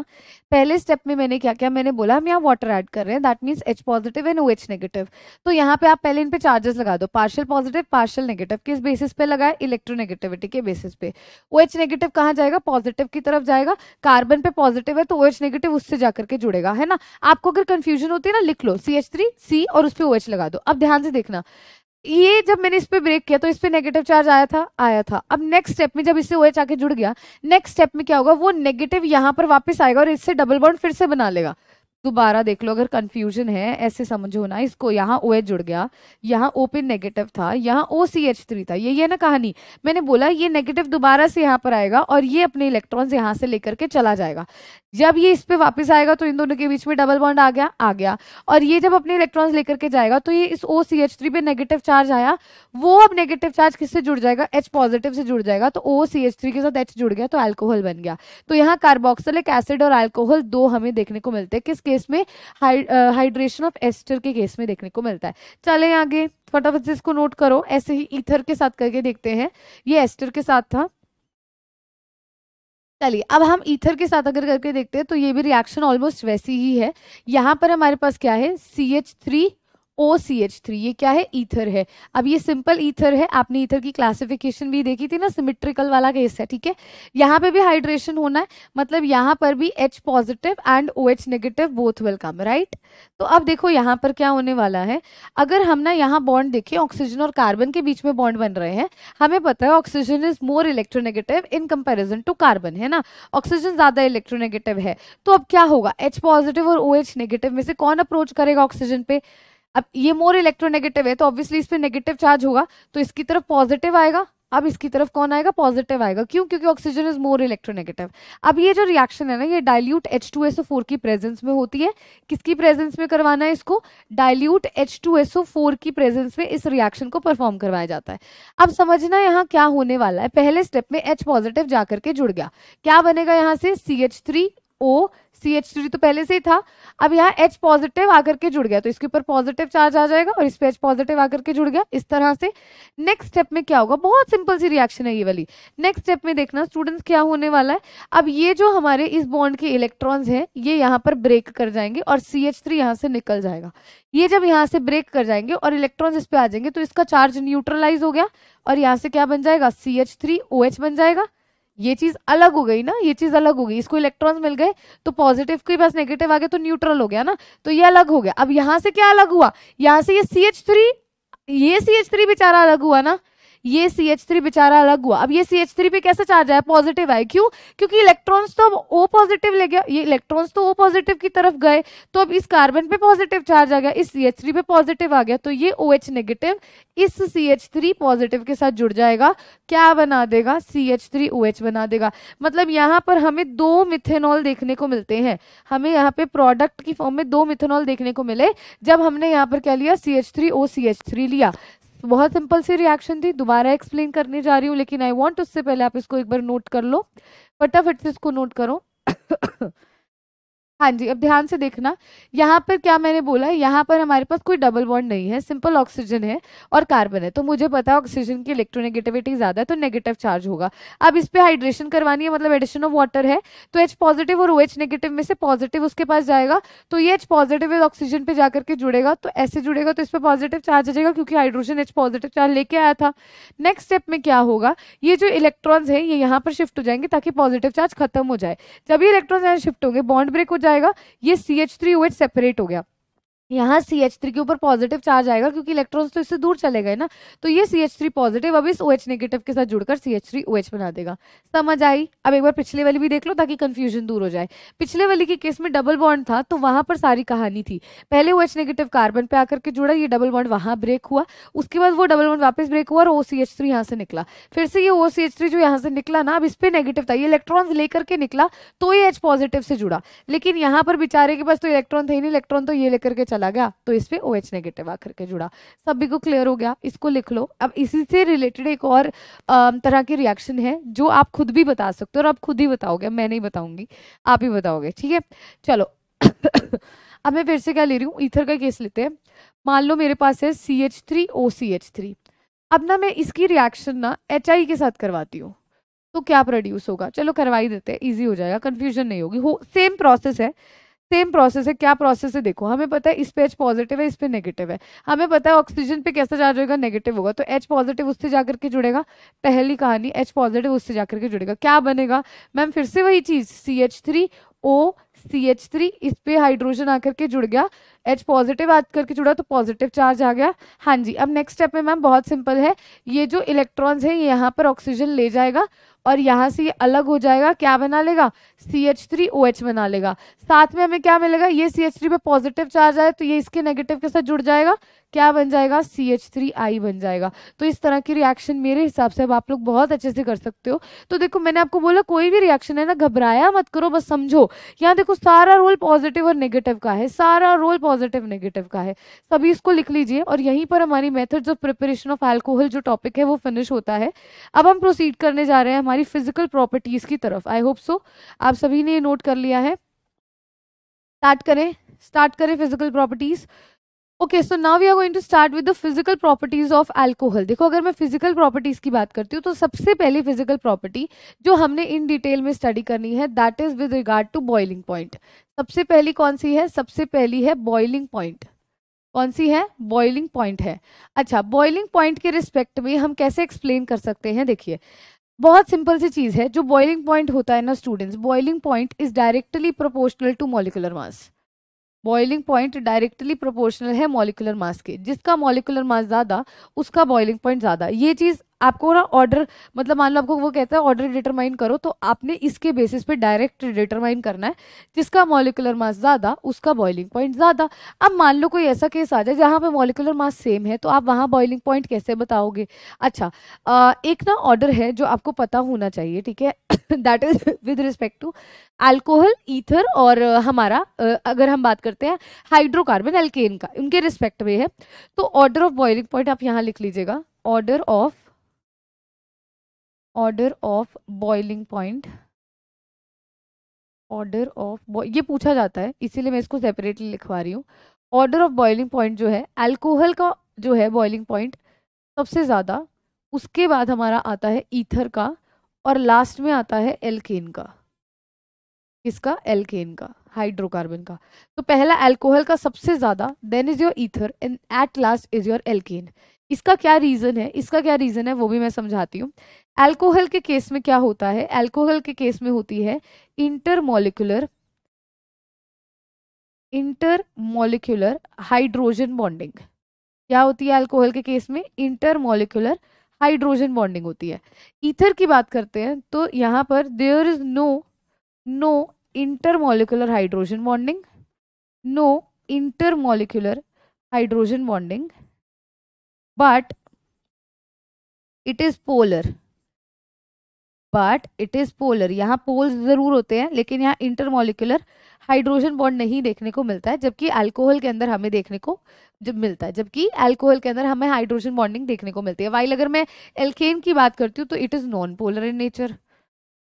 पहले स्टेप में मैंने क्या किया, मैंने बोला हम यहाँ वाटर ऐड कर रहे हैं, that means H positive and O H negative. तो यहाँ पे आप पहले इन पे चार्जेस लगा दो, पार्शियल पॉजिटिव पार्शियल नेगेटिव, किस बेसिस पे लगाए, इलेक्ट्रोनेगेटिविटी के बेसिस पे। OH नेगेटिव कहाँ जाएगा, पॉजिटिव की तरफ जाएगा, कार्बन पे पॉजिटिव है तो OH नेगेटिव उससे जाकर के जुड़ेगा, है ना। आपको अगर कंफ्यूजन होती है ना, लिख लो C H थ्री C और उस पर OH लगा दो। अब ध्यान से देखना, ये जब मैंने इस पे ब्रेक किया तो इस पे नेगेटिव चार्ज आया था आया था अब नेक्स्ट स्टेप में जब इससे OH आके जुड़ गया, नेक्स्ट स्टेप में क्या होगा, वो नेगेटिव यहाँ पर वापस आएगा और इससे डबल बॉन्ड फिर से बना लेगा। दोबारा देख लो, अगर कंफ्यूजन है ऐसे समझो ना इसको, यहाँ OH जुड़ गया, यहाँ O पे नेगेटिव था, यहाँ O C H थ्री था, यही है ना कहानी। मैंने बोला ये नेगेटिव दोबारा से यहाँ पर आएगा और ये अपने इलेक्ट्रॉन्स यहाँ से लेकर के चला जाएगा। जब ये इस पे वापस आएगा तो इन दोनों के बीच में डबल बॉन्ड आ गया आ गया और ये जब अपने इलेक्ट्रॉन्स लेकर के जाएगा तो ये इस O C H थ्री पे नेगेटिव चार्ज आया, वो अब नेगेटिव चार्ज किससे जुड़ जाएगा, H पॉजिटिव से जुड़ जाएगा, तो O C H थ्री के साथ H जुड़ गया तो अल्कोहल बन गया। तो यहाँ कार्बोक्सिलिक एसिड और अल्कोहल दो हमें देखने को मिलते हैं, किस केस में, हाइड्रेशन ऑफ एस्टर के केस में देखने को मिलता है। चले आगे, फटाफट से इसको नोट करो, ऐसे ही ईथर के साथ करके देखते हैं, ये एस्टर के साथ था। चलिए अब हम ईथर के साथ अगर करके देखते हैं तो ये भी रिएक्शन ऑलमोस्ट वैसी ही है। यहाँ पर हमारे पास क्या है, C H three O C H three, ये क्या है, ईथर है। अब ये सिंपल ईथर है, आपने ईथर की क्लासिफिकेशन भी देखी थी ना, सिमेट्रिकल वाला केस है। ठीक है, यहाँ पे भी हाइड्रेशन होना है, मतलब यहाँ पर भी H positive and OH negative both welcome, right. तो अब देखो यहाँ पर क्या होने वाला है, अगर हम ना यहाँ बॉन्ड देखें, ऑक्सीजन और कार्बन के बीच में बॉन्ड बन रहे हैं, हमें पता है oxygen is more electronegative in comparison to carbon, है ना, ऑक्सीजन ज्यादा इलेक्ट्रोनेगेटिव है। तो अब क्या होगा, H पॉजिटिव और OH नेगेटिव में से कौन अप्रोच करेगा ऑक्सीजन पे, अब ये मोर इलेक्ट्रोनेगेटिव है तो ऑब्वियसली इस पे नेगेटिव चार्ज होगा तो इसकी तरफ पॉजिटिव आएगा, अब इसकी तरफ कौन आएगा, पॉजिटिव आएगा, क्यों, क्योंकि ऑक्सीजन इज मोर इलेक्ट्रोनेगेटिव। अब ये जो रिएक्शन है ना, ये dilute H two S O four की प्रेजेंस में होती है, किसकी प्रेजेंस में करवाना है इसको, dilute H two S O four की प्रेजेंस में इस रिएक्शन को परफॉर्म करवाया जाता है। अब समझना यहाँ क्या होने वाला है, पहले स्टेप में H पॉजिटिव जाकर के जुड़ गया, क्या बनेगा यहाँ से, C H three O C H three तो पहले से ही था, अब यहाँ H पॉजिटिव आकर के जुड़ गया तो इसके ऊपर पॉजिटिव चार्ज आ जाएगा और इस पे H पॉजिटिव आकर के जुड़ गया। इस तरह से नेक्स्ट स्टेप में क्या होगा, बहुत सिंपल सी रिएक्शन है ये वाली। नेक्स्ट स्टेप में देखना स्टूडेंट्स क्या होने वाला है, अब ये जो हमारे इस बॉन्ड के इलेक्ट्रॉन्स हैं ये यहाँ पर ब्रेक कर जाएंगे और C H थ्री यहाँ से निकल जाएगा। ये जब यहाँ से ब्रेक कर जाएंगे और इलेक्ट्रॉन्स इस पे आ जाएंगे तो इसका चार्ज न्यूट्रलाइज हो गया और यहाँ से क्या बन जाएगा, C H three O H बन जाएगा। ये चीज अलग हो गई ना, ये चीज अलग हो गई, इसको इलेक्ट्रॉन्स मिल गए तो पॉजिटिव के पास नेगेटिव आ गया तो न्यूट्रल हो गया ना, तो ये अलग हो गया। अब यहाँ से क्या अलग हुआ, यहाँ से ये C H थ्री, ये C H थ्री बेचारा अलग हुआ ना, ये C H थ्री बेचारा अलग हुआ। अब ये C H थ्री पे कैसा चार्ज आया, पॉजिटिव आया, क्यों, क्योंकि इलेक्ट्रॉन्स तो अब O पॉजिटिव ले गया, ये इलेक्ट्रॉन्स तो O पॉजिटिव की तरफ गए, तो अब इस कार्बन पे पॉजिटिव चार्ज आ गया, इस C H थ्री पे पॉजिटिव आ गया, तो ये OH नेगेटिव इस C H थ्री पॉजिटिव के साथ जुड़ जाएगा, क्या बना देगा, C H three O H बना देगा। मतलब यहाँ पर हमें दो मिथेनॉल देखने को मिलते हैं, हमें यहाँ पे प्रोडक्ट की फॉर्म में दो मिथेनॉल देखने को मिले, जब हमने यहाँ पर क्या लिया, C H three O C H three लिया, तो बहुत सिंपल सी रिएक्शन थी, दोबारा एक्सप्लेन करने जा रही हूँ, लेकिन आई वांट उससे पहले आप इसको एक बार नोट कर लो, फटाफट से इसको नोट करो। हाँ जी, अब ध्यान से देखना, यहाँ पर क्या मैंने बोला है, यहाँ पर हमारे पास कोई डबल बॉन्ड नहीं है, सिंपल ऑक्सीजन है और कार्बन है, तो मुझे पता है ऑक्सीजन की इलेक्ट्रोनेगेटिविटी ज़्यादा है तो नेगेटिव चार्ज होगा। अब इस पर हाइड्रेशन करवानी है, मतलब एडिशन ऑफ वाटर है, तो एच पॉजिटिव और ओ एच नेगेटिव में से पॉजिटिव उसके पास जाएगा, तो ये एच पॉजिटिव ऑक्सीजन पर जाकर के जुड़ेगा, तो ऐसे जुड़ेगा तो इस पर पॉजिटिव चार्ज आ जाएगा क्योंकि हाइड्रोजन एच पॉजिटिव चार्ज लेके आया था। नेक्स्ट स्टेप में क्या होगा, ये जो इलेक्ट्रॉन्स हैं ये यहाँ पर शिफ्ट हो जाएंगे ताकि पॉजिटिव चार्ज खत्म हो जाए। जब ये इलेक्ट्रॉन्स यहाँ शिफ्ट होंगे बॉन्ड ब्रेक हो जाएगा, ये C H three O H separate हो गया, यहाँ सी एच थ्री के ऊपर पॉजिटिव चार्ज आएगा क्योंकि इलेक्ट्रॉन्स तो इससे दूर चले गए ना, तो ये सी एच थ्री पॉजिटिव अब इस ओ एच नेगेटिव के साथ जुड़कर C H three O H बना देगा। समझ आई? अब एक बार पिछले वाली भी देख लो ताकि कंफ्यूजन दूर हो जाए। पिछले वाली के केस में डबल बॉन्ड था तो वहाँ पर सारी कहानी थी, पहले ओ एच नेगेटिव कार्बन पे आकर के जुड़ा, ये डबल बॉन्ड वहाँ ब्रेक हुआ, उसके बाद वो डबल बॉन्ड वापस ब्रेक हुआ और ओ सी एच थ्री यहाँ से निकला, फिर से ये ओ सी एच थ्री जो यहाँ से निकला ना, अब इस पर नेगेटिव था, ये इलेक्ट्रॉन्स लेकर के निकला तो ये एच पॉजिटिव से जुड़ा, लेकिन यहाँ पर बेचारे के पास तो इलेक्ट्रॉन थे ही नहीं, इलेक्ट्रॉन तो ये लेकर के लगा तो इस पे OH नेगेटिव आकर के जुड़ा। सभी को क्लियर हो गया? इसको लिख लो। अब इसी से रिलेटेड एक और तरह की रिएक्शन है जो आप खुद भी बता सकते हो और आप खुद ही बताओगे, मैं नहीं बताऊंगी, आप ही बताओगे, ठीक है? चलो अब मैं फिर से क्या ले रही हूँ, ईथर का केस लेते हैं। मान लो मेरे पास है C H three O C H three, अब ना मैं इसकी रिएक्शन ना एच आई के साथ करवाती हूँ तो क्या प्रोड्यूस होगा, चलो करवाई देते हैं, ईजी हो जाएगा, कंफ्यूजन नहीं होगी। हो, सेम प्रोसेस है, सेम प्रोसेस है। क्या प्रोसेस है देखो, हमें पता है इस पे एच पॉजिटिव है, इस पे नेगेटिव है, हमें पता है ऑक्सीजन पे कैसा चार्ज होगा, नेगेटिव होगा, तो एच पॉजिटिव उससे जाकर के जुड़ेगा, पहली कहानी एच पॉजिटिव उससे जाकर के जुड़ेगा, क्या बनेगा मैम? फिर से वही चीज़, C H three O C H three, इस पे हाइड्रोजन आकर के जुड़ गया, एच पॉजिटिव आकर के जुड़ा तो पॉजिटिव चार्ज आ गया। हाँ जी, अब नेक्स्ट स्टेप में मैम बहुत सिंपल है, ये जो इलेक्ट्रॉन्स हैं ये यहाँ पर ऑक्सीजन ले जाएगा और यहाँ से ये अलग हो जाएगा, क्या बना लेगा? C H three O H बना लेगा। साथ में हमें क्या मिलेगा, ये सी एच थ्री पे पॉजिटिव चार्ज आए तो ये इसके नेगेटिव के साथ जुड़ जाएगा, क्या बन जाएगा? सी एच थ्री आई बन जाएगा। तो इस तरह की रिएक्शन मेरे हिसाब से अब आप लोग बहुत अच्छे से कर सकते हो। तो देखो मैंने आपको बोला कोई भी रिएक्शन है ना घबराया मत करो, बस समझो, यहाँ देखो सारा रोल पॉजिटिव और नेगेटिव का है, सारा रोल पॉजिटिव नेगेटिव का है, सभी इसको लिख लीजिए। और यहीं पर हमारी methods of preparation of alcohol जो टॉपिक है वो फिनिश होता है। अब हम प्रोसीड करने जा रहे हैं हमारी फिजिकल प्रॉपर्टीज की तरफ। आई होप सो आप सभी ने ये नोट कर लिया है। स्टार्ट करें, स्टार्ट करें physical properties. Okay, so now we are going to start with the physical properties of alcohol. देखो अगर मैं फिजिकल प्रॉपर्टीज की बात करती हूँ तो सबसे पहली फिजिकल प्रॉपर्टी जो हमने इन डिटेल में स्टडी करनी है that is with regard to boiling point. सबसे पहली कौन सी है? सबसे पहली है बॉइलिंग पॉइंट। कौन सी है? बॉइलिंग पॉइंट है। अच्छा, बॉइलिंग पॉइंट के रिस्पेक्ट में हम कैसे एक्सप्लेन कर सकते हैं? देखिए बहुत सिंपल सी चीज़ है, जो बॉइलिंग पॉइंट होता है ना students, boiling point is directly proportional to molecular mass. Boiling point directly proportional है मॉलिकुलर मास के, जिसका मॉलिकुलर मास ज़्यादा उसका बॉइलिंग पॉइंट ज़्यादा। ये चीज़ आपको ना ऑर्डर, मतलब मान लो आपको वो कहता है ऑर्डर डिटरमाइन करो, तो आपने इसके बेसिस पे डायरेक्ट डिटरमाइन करना है, जिसका मॉलिकुलर मास ज़्यादा उसका बॉइलिंग पॉइंट ज़्यादा। अब मान लो कोई ऐसा केस आ जाए जहाँ पे मॉलिकुलर मास सेम है, तो आप वहाँ बॉइलिंग पॉइंट कैसे बताओगे? अच्छा, आ, एक ना ऑर्डर है जो आपको पता होना चाहिए, ठीक है, that is with respect to alcohol, ether और हमारा अगर हम बात करते हैं हाइड्रोकार्बन, एल्केन का, उनके रिस्पेक्ट में है। तो ऑर्डर ऑफ बॉइलिंग पॉइंट आप यहाँ लिख लीजिएगा, order of order of boiling point, order of, ये पूछा जाता है इसीलिए मैं इसको सेपरेटली लिखवा रही हूँ। ऑर्डर ऑफ बॉइलिंग पॉइंट जो है अल्कोहल का जो है बॉइलिंग पॉइंट सबसे ज़्यादा, उसके बाद हमारा आता है ईथर का और लास्ट में आता है एल्केन का। किसका? एल्केन का, हाइड्रोकार्बन का। तो पहला अल्कोहल का सबसे ज़्यादा, then is your ether and at last is your alkane. इसका क्या रीज़न है, इसका क्या रीज़न है वो भी मैं समझाती हूँ। अल्कोहल के केस में क्या होता है? अल्कोहल के केस में होती है इंटरमॉलिक्यूलर इंटरमॉलिक्यूलर हाइड्रोजन बॉन्डिंग। क्या होती है अल्कोहल के केस में? इंटरमॉलिक्यूलर हाइड्रोजन बॉन्डिंग होती है। ईथर की बात करते हैं तो यहाँ पर there is no no intermolecular hydrogen bonding, no intermolecular hydrogen bonding, but it is polar. But it is polar, यहाँ पोल्स जरूर होते हैं लेकिन यहाँ इंटरमोलिकुलर हाइड्रोजन बॉन्ड नहीं देखने को मिलता है, जबकि अल्कोहल के अंदर हमें देखने को जब मिलता है, जबकि अल्कोहल के अंदर हमें हाइड्रोजन बॉन्डिंग देखने को मिलती है। वाइल अगर मैं एल्केन की बात करती हूँ तो it is non polar in nature,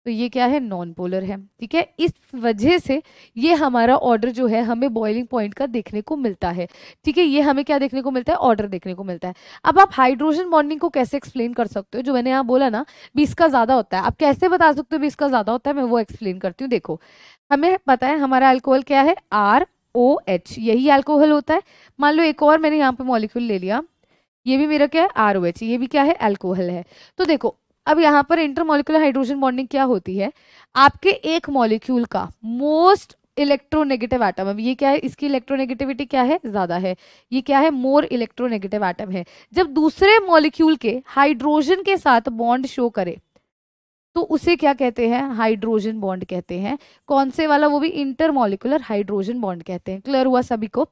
तो ये क्या है, नॉन पोलर है। ठीक है, इस वजह से ये हमारा ऑर्डर जो है हमें बॉइलिंग पॉइंट का देखने को मिलता है। ठीक है, ये हमें क्या देखने को मिलता है, ऑर्डर देखने को मिलता है। अब आप हाइड्रोजन बॉन्डिंग को कैसे एक्सप्लेन कर सकते हो, जो मैंने यहाँ बोला ना बीस का ज़्यादा होता है, आप कैसे बता सकते हो बीस का ज़्यादा होता है, मैं वो एक्सप्लेन करती हूँ। देखो हमें पता है हमारा अल्कोहल क्या है, आर ओ एच, यही अल्कोहल होता है। मान लो एक और मैंने यहाँ पे मॉलिक्यूल ले लिया, ये भी मेरा क्या है, आर ओ एच, ये भी क्या है, अल्कोहल है। तो देखो अब यहाँ पर इंटरमॉलिक्यूलर हाइड्रोजन बॉन्डिंग क्या होती है, आपके एक मॉलिक्यूल का मोस्ट इलेक्ट्रोनेगेटिव एटम, अब ये क्या है, इसकी इलेक्ट्रोनेगेटिविटी क्या है, ज्यादा है, ये क्या है, मोर इलेक्ट्रोनेगेटिव एटम है, जब दूसरे मॉलिक्यूल के हाइड्रोजन के साथ बॉन्ड शो करे तो उसे क्या कहते हैं, हाइड्रोजन बॉन्ड कहते हैं। कौन से वाला, वो भी इंटरमॉलिक्यूलर हाइड्रोजन बॉन्ड कहते हैं। क्लियर हुआ सभी को।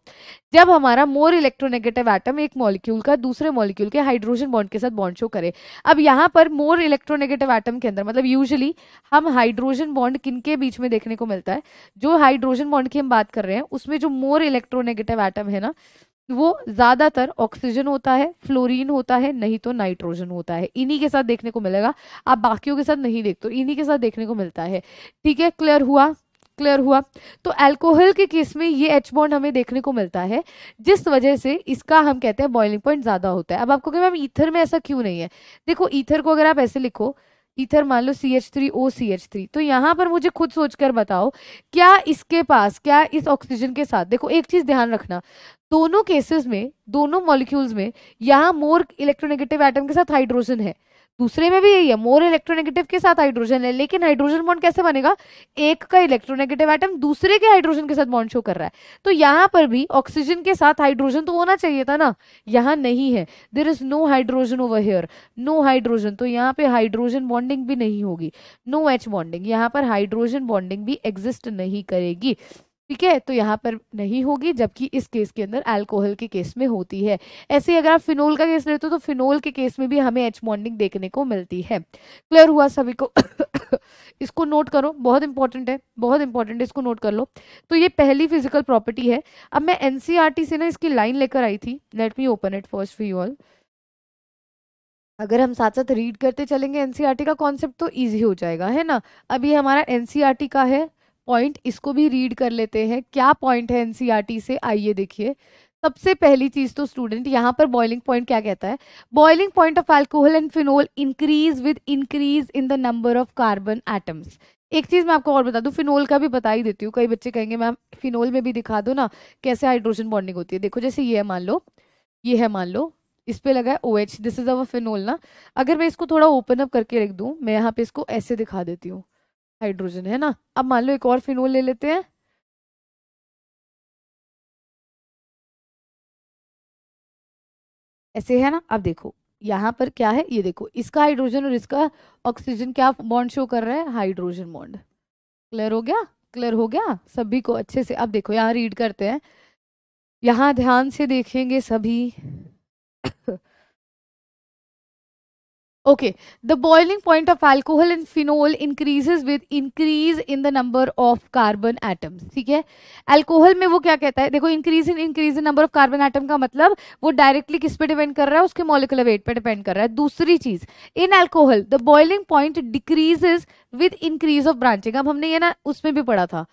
जब हमारा मोर इलेक्ट्रोनेगेटिव एटम एक मॉलिक्यूल का दूसरे मॉलिक्यूल के हाइड्रोजन बॉन्ड के साथ बॉन्ड शो करे, अब यहाँ पर मोर इलेक्ट्रोनेगेटिव एटम के अंदर मतलब यूजुअली हम हाइड्रोजन बॉन्ड किनके बीच में देखने को मिलता है, जो हाइड्रोजन बॉन्ड की हम बात कर रहे हैं उसमें जो मोर इलेक्ट्रोनेगेटिव एटम है ना वो ज्यादातर ऑक्सीजन होता है, फ्लोरीन होता है, नहीं तो नाइट्रोजन होता है, इन्हीं के साथ देखने को मिलेगा, आप बाकियों के साथ नहीं देखते, इन्हीं के साथ देखने को मिलता है। ठीक है, क्लियर हुआ, क्लियर हुआ। तो अल्कोहल के केस में ये एच बॉन्ड हमें देखने को मिलता है, जिस वजह से इसका हम कहते हैं बॉइलिंग पॉइंट ज्यादा होता है। अब आपको कहें मैम ईथर में ऐसा क्यों नहीं है, देखो ईथर को अगर आप ऐसे लिखो, ईथर मान लो C H three O C H three, तो यहाँ पर मुझे खुद सोचकर बताओ क्या इसके पास, क्या इस ऑक्सीजन के साथ, देखो एक चीज ध्यान रखना, दोनों केसेस में, दोनों मॉलिक्यूल्स में यहाँ मोर इलेक्ट्रोनेगेटिव एटम के साथ हाइड्रोजन है, दूसरे में भी यही है, मोर इलेक्ट्रोनेगेटिव के साथ हाइड्रोजन है, लेकिन हाइड्रोजन बॉन्ड कैसे बनेगा, एक का इलेक्ट्रोनेगेटिव एटम दूसरे के हाइड्रोजन के साथ बॉन्ड शो कर रहा है, तो यहाँ पर भी ऑक्सीजन के साथ हाइड्रोजन तो होना चाहिए था ना, यहाँ नहीं है, there is no hydrogen over here, no hydrogen, तो यहाँ पे हाइड्रोजन बॉन्डिंग भी नहीं होगी, नो एच बॉन्डिंग, यहाँ पर हाइड्रोजन बॉन्डिंग भी एग्जिस्ट नहीं करेगी। ठीक है, तो यहाँ पर नहीं होगी, जबकि इस केस के अंदर अल्कोहल के केस में होती है। ऐसे ही अगर आप फिनोल का केस लेते हो तो फिनोल के केस में भी हमें एच बॉन्डिंग देखने को मिलती है। क्लियर हुआ सभी को। इसको नोट करो, बहुत इंपॉर्टेंट है, बहुत इंपॉर्टेंट है, इसको नोट कर लो। तो ये पहली फिजिकल प्रॉपर्टी है। अब मैं एनसीईआरटी से ना इसकी लाइन लेकर आई थी, let me open it first for you all. अगर हम साथ साथ रीड करते चलेंगे एनसीईआरटी का कॉन्सेप्ट तो ईजी हो जाएगा, है ना। अब ये हमारा एनसीईआरटी का है पॉइंट, इसको भी रीड कर लेते हैं। क्या पॉइंट है एनसीईआरटी से, आइए देखिए। सबसे पहली चीज तो स्टूडेंट, यहाँ पर बॉइलिंग पॉइंट क्या कहता है, boiling point of alcohol and phenol increase with increase in the number of carbon atoms. एक चीज मैं आपको और बता दूं, फिनोल का भी बता ही देती हूँ, कई बच्चे कहेंगे मैम फिनोल में भी दिखा दो ना कैसे हाइड्रोजन बॉन्डिंग होती है। देखो जैसे ये है, मान लो ये है, मान लो इस पे लगा है O H, this is our phenol ना। अगर मैं इसको थोड़ा ओपन अप करके रख दूं, मैं यहाँ पे इसको ऐसे दिखा देती हूँ, हाइड्रोजन है ना। अब मान लो एक और फिनोल ले लेते हैं, ऐसे है ना। अब देखो यहाँ पर क्या है, ये देखो इसका हाइड्रोजन और इसका ऑक्सीजन क्या बॉन्ड शो कर रहा है, हाइड्रोजन बॉन्ड। क्लियर हो गया, क्लियर हो गया सभी को अच्छे से। अब देखो यहाँ रीड करते हैं, यहाँ ध्यान से देखेंगे सभी। Okay, the boiling point of alcohol and phenol increases with increase in the number of carbon atoms. ठीक है, अल्कोहल में वो क्या कहता है, देखो increase in increase in number of carbon atom का मतलब वो डायरेक्टली किस पे डिपेंड कर रहा है, उसके मॉलिक्यूलर वेट पे डिपेंड कर रहा है। दूसरी चीज, in alcohol the boiling point decreases with increase of branching. अब हमने ये ना उसमें भी पढ़ा था,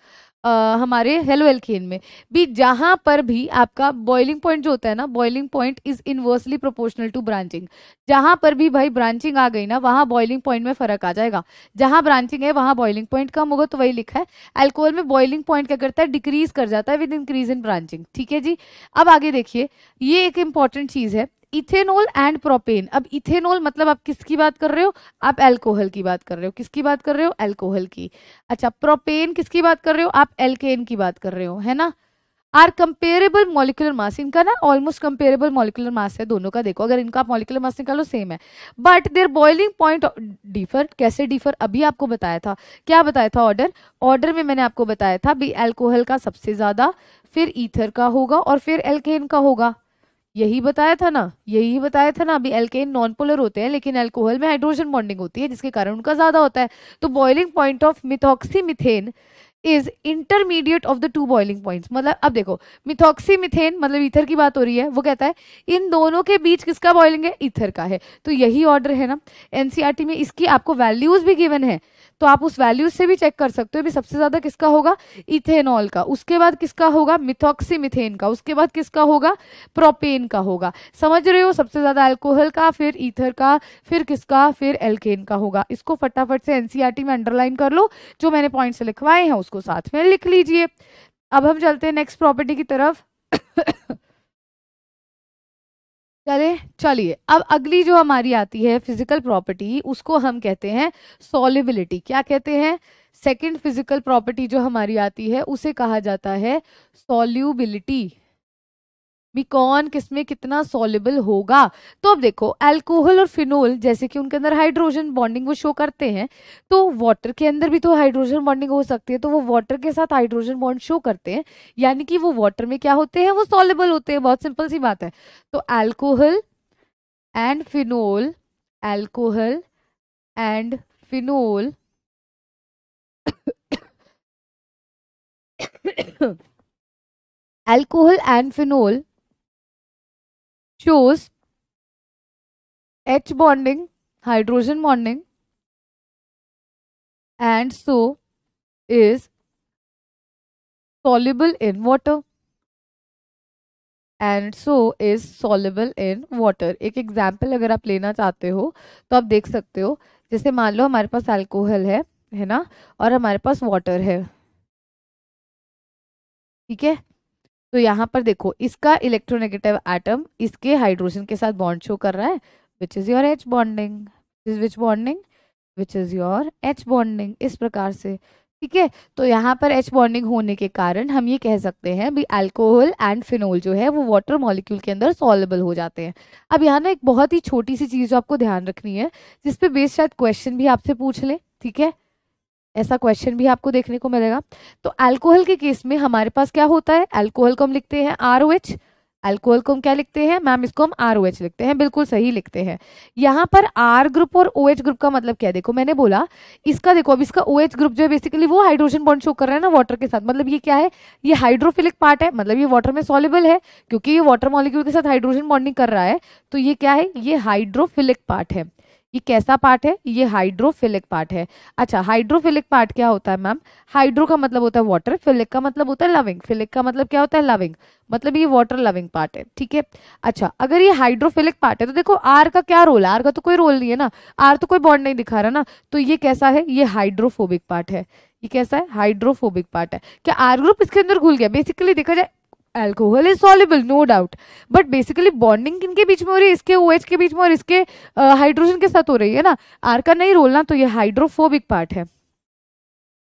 Uh, हमारे हेलो एल्केन में भी, जहां पर भी आपका बॉइलिंग पॉइंट जो होता है ना, boiling point is inversely proportional to branching. जहां पर भी भाई ब्रांचिंग आ गई ना, वहां बॉइलिंग पॉइंट में फर्क आ जाएगा, जहां ब्रांचिंग है वहां बॉइलिंग पॉइंट कम होगा। तो वही लिखा है, अल्कोहल में बॉइलिंग पॉइंट क्या करता है, डिक्रीज कर जाता है विद इंक्रीज इन ब्रांचिंग। ठीक है जी। अब आगे देखिए, ये एक इंपॉर्टेंट चीज है, इथेनॉल एंड प्रोपेन। अब इथेनॉल मतलब आप किसकी बात कर रहे हो, आप अल्कोहल की बात कर रहे हो, किसकी बात कर रहे हो, अल्कोहल की। अच्छा, प्रोपेन किसकी बात कर रहे हो, आप एल्केन की बात कर रहे हो, है ना। आर कंपेरेबल मॉलिक्यूलर मास, इनका ना ऑलमोस्ट कंपेरेबल मॉलिक्यूलर मास है दोनों का। देखो अगर इनका मॉलिक्यूलर मास निकालो सेम है, but their boiling point differ. कैसे डिफर, अभी आपको बताया था, क्या बताया था, ऑर्डर ऑर्डर में मैंने आपको बताया था भी अल्कोहल का सबसे ज्यादा, फिर ईथर का होगा और फिर एल्केन का होगा। यही बताया था ना यही बताया था ना अभी एल्केन नॉन पोलर होते हैं लेकिन अल्कोहल में हाइड्रोजन बॉन्डिंग होती है जिसके कारण उनका ज्यादा होता है। तो boiling point of methoxymethane is intermediate of the two boiling points. मतलब अब देखो मिथॉक्सीमीथेन मतलब ईथर की बात हो रही है, वो कहता है इन दोनों के बीच किसका बॉइलिंग है, ईथर का है। तो यही ऑर्डर है ना, एनसीईआरटी में इसकी आपको वैल्यूज भी गिवन है तो आप उस वैल्यूज से भी चेक कर सकते हो भी सबसे ज्यादा किसका होगा, इथेनॉल का, उसके बाद किसका होगा, मिथॉक्सीमीथेन का, उसके बाद किसका होगा, प्रोपेन का होगा। समझ रहे हो, सबसे ज्यादा अल्कोहल का, फिर ईथर का, फिर किसका, फिर एल्केन का होगा। इसको फटाफट से एनसीईआरटी में अंडरलाइन कर लो, जो मैंने पॉइंट लिखवाए हैं उसको साथ में लिख लीजिए। अब हम चलते हैं नेक्स्ट प्रॉपर्टी की तरफ। चले चलिए अब अगली जो हमारी आती है फिजिकल प्रॉपर्टी, उसको हम कहते हैं सॉल्युबिलिटी। क्या कहते हैं, सेकंड फिजिकल प्रॉपर्टी जो हमारी आती है उसे कहा जाता है सॉल्युबिलिटी। मिकॉन किसमें कितना सॉल्युबल होगा। तो अब देखो अल्कोहल और फिनोल जैसे कि उनके अंदर हाइड्रोजन बॉन्डिंग वो शो करते हैं, तो वाटर के अंदर भी तो हाइड्रोजन बॉन्डिंग हो सकती है, तो वो वाटर के साथ हाइड्रोजन बॉन्ड शो करते हैं यानी कि वो वाटर में क्या होते हैं, वो सॉल्युबल होते हैं। बहुत सिंपल सी बात है। तो alcohol and phenol alcohol and phenol alcohol and phenol shows H bonding, hydrogen bonding, and so is soluble in water. And so is soluble in water. एक एग्जाम्पल अगर आप लेना चाहते हो तो आप देख सकते हो, जैसे मान लो हमारे पास अल्कोहल है है ना, और हमारे पास वाटर है, ठीक है। तो यहाँ पर देखो इसका इलेक्ट्रोनेगेटिव एटम इसके हाइड्रोजन के साथ बॉन्ड शो कर रहा है, which is your H bonding, is which bonding, which is your H bonding, इस प्रकार से, ठीक है। तो यहाँ पर एच बॉन्डिंग होने के कारण हम ये कह सकते हैं भी अल्कोहल एंड फिनोल जो है वो वाटर मॉलिक्यूल के अंदर सॉल्युबल हो जाते हैं। अब यहाँ ना एक बहुत ही छोटी सी चीज आपको ध्यान रखनी है, जिसपे बेस शायद क्वेश्चन भी आपसे पूछ ले, ठीक है, ऐसा क्वेश्चन भी आपको देखने को मिलेगा। तो अल्कोहल के केस में हमारे पास क्या होता है, अल्कोहल को हम लिखते हैं आरओएच, अल्कोहल को हम क्या लिखते हैं मैम, इसको हम आरओएच लिखते हैं, बिल्कुल सही लिखते हैं। यहाँ पर आर ग्रुप और ओएच ग्रुप का मतलब क्या है, देखो मैंने बोला इसका, देखो अब इसका ओएच ग्रुप जो है बेसिकली वो हाइड्रोजन बॉन्ड शो कर रहा है ना वाटर के साथ, मतलब ये क्या है, ये हाइड्रोफिलिक पार्ट है, मतलब ये वाटर में सॉल्युबल है क्योंकि ये वाटर मॉलिक्यूल के साथ हाइड्रोजन बॉन्डिंग कर रहा है। तो ये क्या है, ये हाइड्रोफिलिक पार्ट है। ये कैसा पार्ट है, ये हाइड्रोफिलिक पार्ट है। अच्छा हाइड्रोफिलिक पार्ट क्या होता है मैम, हाइड्रो का मतलब होता है वाटर, फिलिक का मतलब होता है लविंग, फिलिक का मतलब क्या होता है लविंग, मतलब ये वाटर लविंग पार्ट है, ठीक है। अच्छा अगर ये हाइड्रोफिलिक पार्ट है तो देखो आर का क्या रोल है, आर का तो कोई रोल नहीं है ना, आर तो कोई बॉन्ड नहीं दिखा रहा ना, तो ये कैसा है, ये हाइड्रोफोबिक पार्ट है। ये कैसा है, हाइड्रोफोबिक पार्ट है। क्या आर ग्रुप इसके अंदर घुल गया, बेसिकली देखा जाए alcohol is soluble no doubt, but basically bonding किनके बीच में हो रही है, इसके ओएच के बीच में और इसके हाइड्रोजन के साथ हो रही है ना, आर का नहीं रोल ना, तो ये हाइड्रोफोबिक पार्ट है,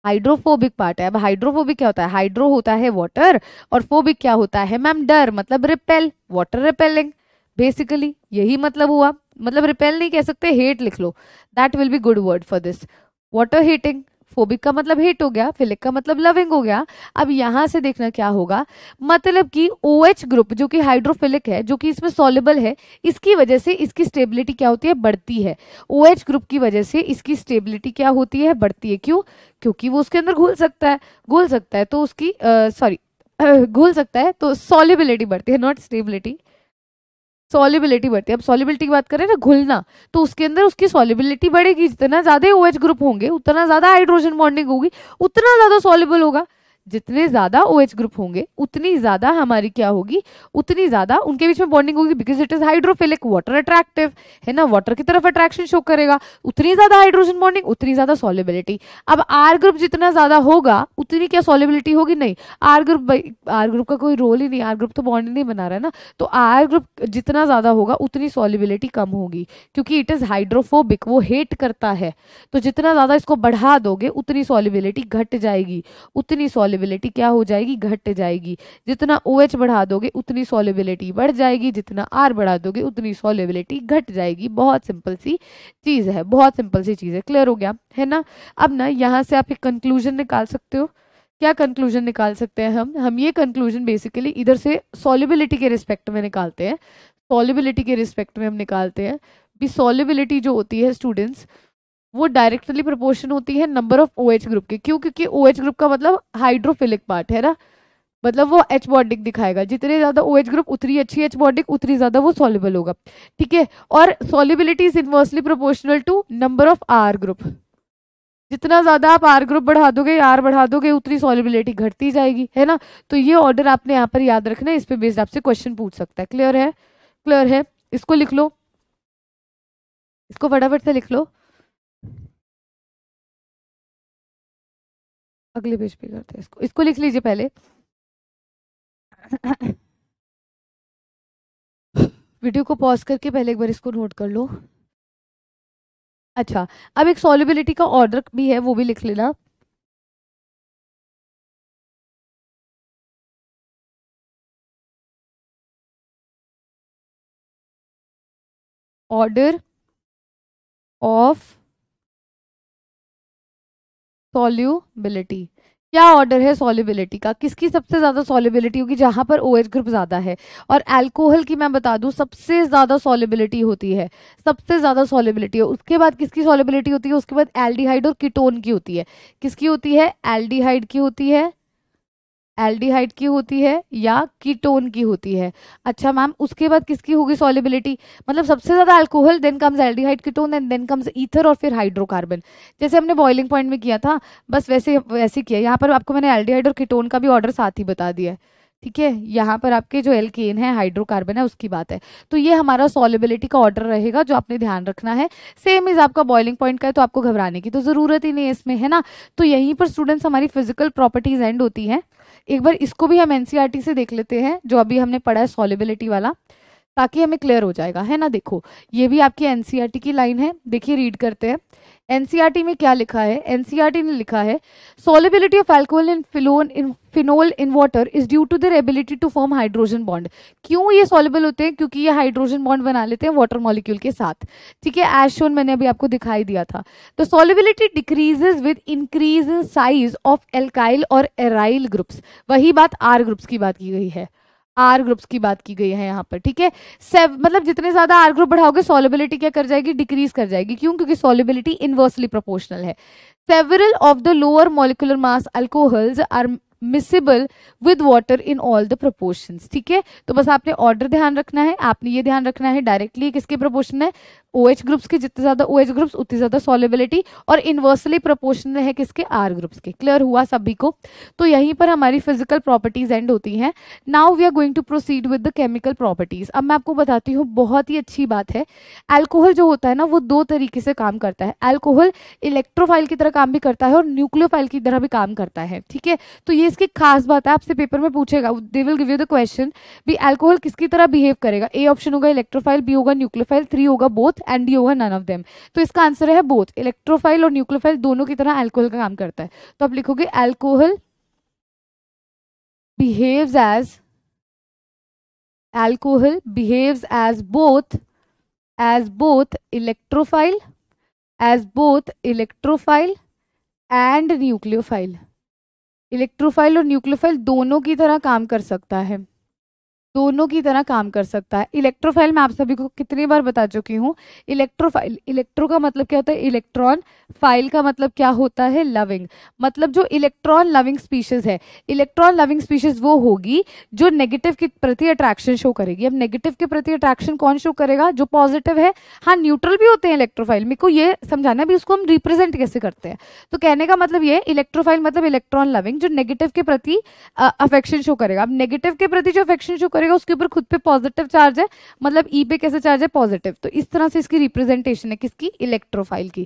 हाइड्रोफोबिक पार्ट है। अब हाइड्रोफोबिक क्या होता है, हाइड्रो होता है वाटर और फोबिक क्या होता है मैम, डर मतलब रिपेल, वाटर रिपेलिंग, बेसिकली यही मतलब हुआ, मतलब रिपेल नहीं कह सकते, हेट लिख लो, that will be good word for this, water hating. Phobic का मतलब हेट हो गया, फिलिक का मतलब लविंग हो गया। अब यहाँ से देखना क्या होगा, मतलब कि OH ग्रुप जो कि हाइड्रोफिलिक है, जो कि इसमें सॉल्युबल है, इसकी वजह से इसकी स्टेबिलिटी क्या होती है, बढ़ती है। OH ग्रुप की वजह से इसकी स्टेबिलिटी क्या होती है, बढ़ती है। क्यों, क्योंकि वो उसके अंदर घुल सकता है, घुल सकता है तो उसकी सॉरी घुल सकता है तो सॉल्युबिलिटी बढ़ती है, नॉट स्टेबिलिटी, सॉल्युबिलिटी बढ़ती है। अब सॉल्युबिलिटी की बात करें ना, घुलना, तो उसके अंदर उसकी सॉल्युबिलिटी बढ़ेगी। जितना ज्यादा ओएच ग्रुप होंगे उतना ज्यादा हाइड्रोजन बॉन्डिंग होगी, उतना ज्यादा सॉल्युबल होगा। जितने ज्यादा ओएच ग्रुप होंगे उतनी ज्यादा हमारी क्या होगी, उतनी ज्यादा उनके बीच में बॉन्डिंग होगी, because it is hydrophilic, water attractive है ना, वाटर की तरफ अट्रैक्शन शो करेगा। उतनी ज्यादा हाइड्रोजन बॉन्डिंग उतनी ज्यादा सॉल्युबिलिटी। अब आर ग्रुप जितना ज्यादा होगा उतनी क्या सॉल्युबिलिटी होगी, नहीं, आर ग्रुप आर ग्रुप का कोई रोल ही नहीं, आर ग्रुप तो बॉन्ड नहीं बना रहा है ना, तो आर ग्रुप जितना ज्यादा होगा उतनी सॉल्युबिलिटी कम होगी, क्योंकि इट इज हाइड्रोफोबिक, वो हेट करता है। तो जितना ज्यादा इसको बढ़ा दोगे उतनी सॉल्युबिलिटी घट जाएगी, उतनी सॉल्युबिलिटी क्या हो जाएगी, घट जाएगी। जितना OH बढ़ा दोगे उतनी सॉल्युबिलिटी बढ़ जाएगी, जितना R बढ़ा दोगे उतनी सॉल्युबिलिटी घट जाएगी। बहुत सिंपल सी चीज है, बहुत सिंपल सी चीज है, क्लियर हो गया है ना। अब ना यहाँ से आप एक कंक्लूजन निकाल सकते हो क्या कंक्लूजन निकाल सकते हैं हम हम ये कंक्लूजन बेसिकली इधर से सॉल्युबिलिटी के रिस्पेक्ट में निकालते हैं। सॉल्युबिलिटी के रिस्पेक्ट में हम निकालते हैं भी सॉल्युबिलिटी जो होती है स्टूडेंट्स वो डायरेक्टली प्रोपोर्शन होती है नंबर ऑफ ओएच ग्रुप के। क्यों? क्योंकि ओएच ग्रुप का मतलब हाइड्रोफिलिक पार्ट है ना, मतलब वो एच बॉन्डिंग दिखाएगा। जितने ज़्यादा ओएच ग्रुप उतनी अच्छी एच बॉन्डिंग उतनी ज़्यादा वो सॉल्युबल होगा। ठीक है, और solubility is inversely proportional to number of R group. जितना ज़्यादा आप आर ग्रुप बढ़ा दोगे, आर बढ़ा दोगे, उतनी सॉल्युबिलिटी घटती जाएगी, है ना। तो ये ऑर्डर आपने यहाँ पर याद रखना है, इस पर बेस्ड आपसे क्वेश्चन पूछ सकता है। क्लियर है? क्लियर है। इसको लिख लो, इसको फटाफट से लिख लो, अगले पेज पे करते हैं इसको। इसको लिख लीजिए पहले। वीडियो को पॉज करके पहले एक बार इसको नोट कर लो। अच्छा, अब एक सॉल्युबिलिटी का ऑर्डर भी है, वो भी लिख लेना। ऑर्डर ऑफ सॉल्युबिलिटी, क्या ऑर्डर है सॉल्युबिलिटी का? किसकी सबसे ज़्यादा सॉल्युबिलिटी होगी? जहाँ पर ओएच ग्रुप ज़्यादा है। और अल्कोहल की मैं बता दूँ सबसे ज़्यादा सॉल्युबिलिटी होती है, सबसे ज़्यादा सॉल्युबिलिटी है। उसके बाद किसकी सॉल्युबिलिटी होती है? उसके बाद एल्डिहाइड और कीटोन की होती है। किसकी होती है? एल्डिहाइड की होती है, एल्डिहाइड की होती है या कीटोन की होती है। अच्छा मैम, उसके बाद किसकी होगी सॉल्युबिलिटी? मतलब सबसे ज़्यादा alcohol, then comes aldehyde, ketone, and then comes ether और फिर हाइड्रोकार्बन। जैसे हमने बॉइलिंग पॉइंट में किया था, बस वैसे वैसे किया। यहाँ पर आपको मैंने एल्डिहाइड और कीटोन का भी ऑर्डर साथ ही बता दिया है। ठीक है, यहाँ पर आपके जो एल्केन है, हाइड्रोकार्बन है, उसकी बात है। तो ये हमारा सॉल्युबिलिटी का ऑर्डर रहेगा जो आपने ध्यान रखना है। सेम इज आपका बॉइलिंग पॉइंट का है, तो आपको घबराने की तो ज़रूरत ही नहीं है इसमें, है ना। तो यहीं पर स्टूडेंट्स हमारी फिजिकल प्रॉपर्टीज एंड होती हैं। एक बार इसको भी हम एनसीईआरटी से देख लेते हैं जो अभी हमने पढ़ा है सॉल्युबिलिटी वाला, ताकि हमें क्लियर हो जाएगा, है ना। देखो ये भी आपकी एनसीईआरटी की लाइन है, देखिए रीड करते हैं। एनसीईआरटी में क्या लिखा है? एनसीईआरटी ने लिखा है सॉल्युबिलिटी ऑफ अल्कोहल एंड फिलोन in phenol in water is due to their ability to form hydrogen bond. क्यों ये सॉल्युबल होते हैं? क्योंकि ये हाइड्रोजन बॉन्ड बना लेते हैं वाटर मॉलिक्यूल के साथ। ठीक है, एज शोन मैंने अभी आपको दिखाई दिया था। तो solubility decreases with increase in size of alkyl और एराइल ग्रुप्स। वही बात आर ग्रुप्स की बात की गई है, आर ग्रुप्स की बात की गई है यहाँ पर। ठीक है, सेव मतलब जितने ज़्यादा आर ग्रुप बढ़ाओगे सॉल्युबिलिटी क्या कर जाएगी? डिक्रीज कर जाएगी। क्यों? क्योंकि सॉल्युबिलिटी इन्वर्सली प्रोपोर्शनल है। Several of the lower molecular mass alcohols are miscible with water in all the proportions. ठीक है, तो बस आपने ऑर्डर ध्यान रखना है, आपने ये ध्यान रखना है डायरेक्टली किसके प्रोपोर्शन है? ओएच ग्रुप्स के। जितने ज़्यादा ओएच ग्रुप्स उतनी ज़्यादा सॉल्युबिलिटी, और इन्वर्सली प्रोपोर्शनल है किसके? आर ग्रुप्स के। क्लियर हुआ सभी को? तो यहीं पर हमारी फिजिकल प्रॉपर्टीज एंड होती हैं। Now we are going to proceed with the chemical properties. अब मैं आपको बताती हूँ, बहुत ही अच्छी बात है। अल्कोहल जो होता है ना, वो दो तरीके से काम करता है। अल्कोहल इलेक्ट्रोफाइल की तरह काम भी करता है और न्यूक्लियोफाइल की तरह भी काम करता है। ठीक है, तो ये इसकी खास बात है, आपसे पेपर में पूछेगा, they will give you the question भी अल्कोहल किसकी तरह बिहेव करेगा। ए ऑप्शन होगा इलेक्ट्रोफाइल, बी होगा न्यूक्लियोफाइल, थ्री होगा बोथ, एंड डी होगा नन ऑफ देम। तो इसका आंसर है बोथ। इलेक्ट्रोफाइल और न्यूक्लियोफाइल दोनों की तरह अल्कोहल का काम करता है। तो आप लिखोगे alcohol behaves as alcohol behaves as both as both electrophile as both electrophile and nucleophile. Electrophile और न्यूक्लियोफाइल दोनों की तरह काम कर सकता है, दोनों की तरह काम कर सकता है। इलेक्ट्रोफाइल मैं आप सभी को कितनी बार बता चुकी हूँ, इलेक्ट्रोफाइल, इलेक्ट्रो का मतलब क्या होता है? इलेक्ट्रॉन, फाइल का मतलब क्या होता है? लविंग। मतलब जो इलेक्ट्रॉन लविंग स्पीशीज है, इलेक्ट्रॉन लविंग स्पीशीज वो होगी जो नेगेटिव के प्रति अट्रैक्शन शो करेगी। अब नेगेटिव के प्रति अट्रैक्शन कौन शो करेगा? जो पॉजिटिव है। हाँ, न्यूट्रल भी होते हैं इलेक्ट्रोफाइल, मेरे को ये समझाना भी उसको हम रिप्रेजेंट कैसे करते हैं। तो कहने का मतलब ये, इलेक्ट्रोफाइल मतलब इलेक्ट्रॉन लविंग, जो नेगेटिव के प्रति अफेक्शन शो करेगा। अब नेगेटिव के प्रति जो अफेक्शन शो उसके ऊपर खुद पे पॉजिटिव चार्ज है, मतलब ई पे कैसे चार्ज है? पॉजिटिव। तो इस तरह से इसकी रिप्रेजेंटेशन है किसकी? इलेक्ट्रोफाइल की।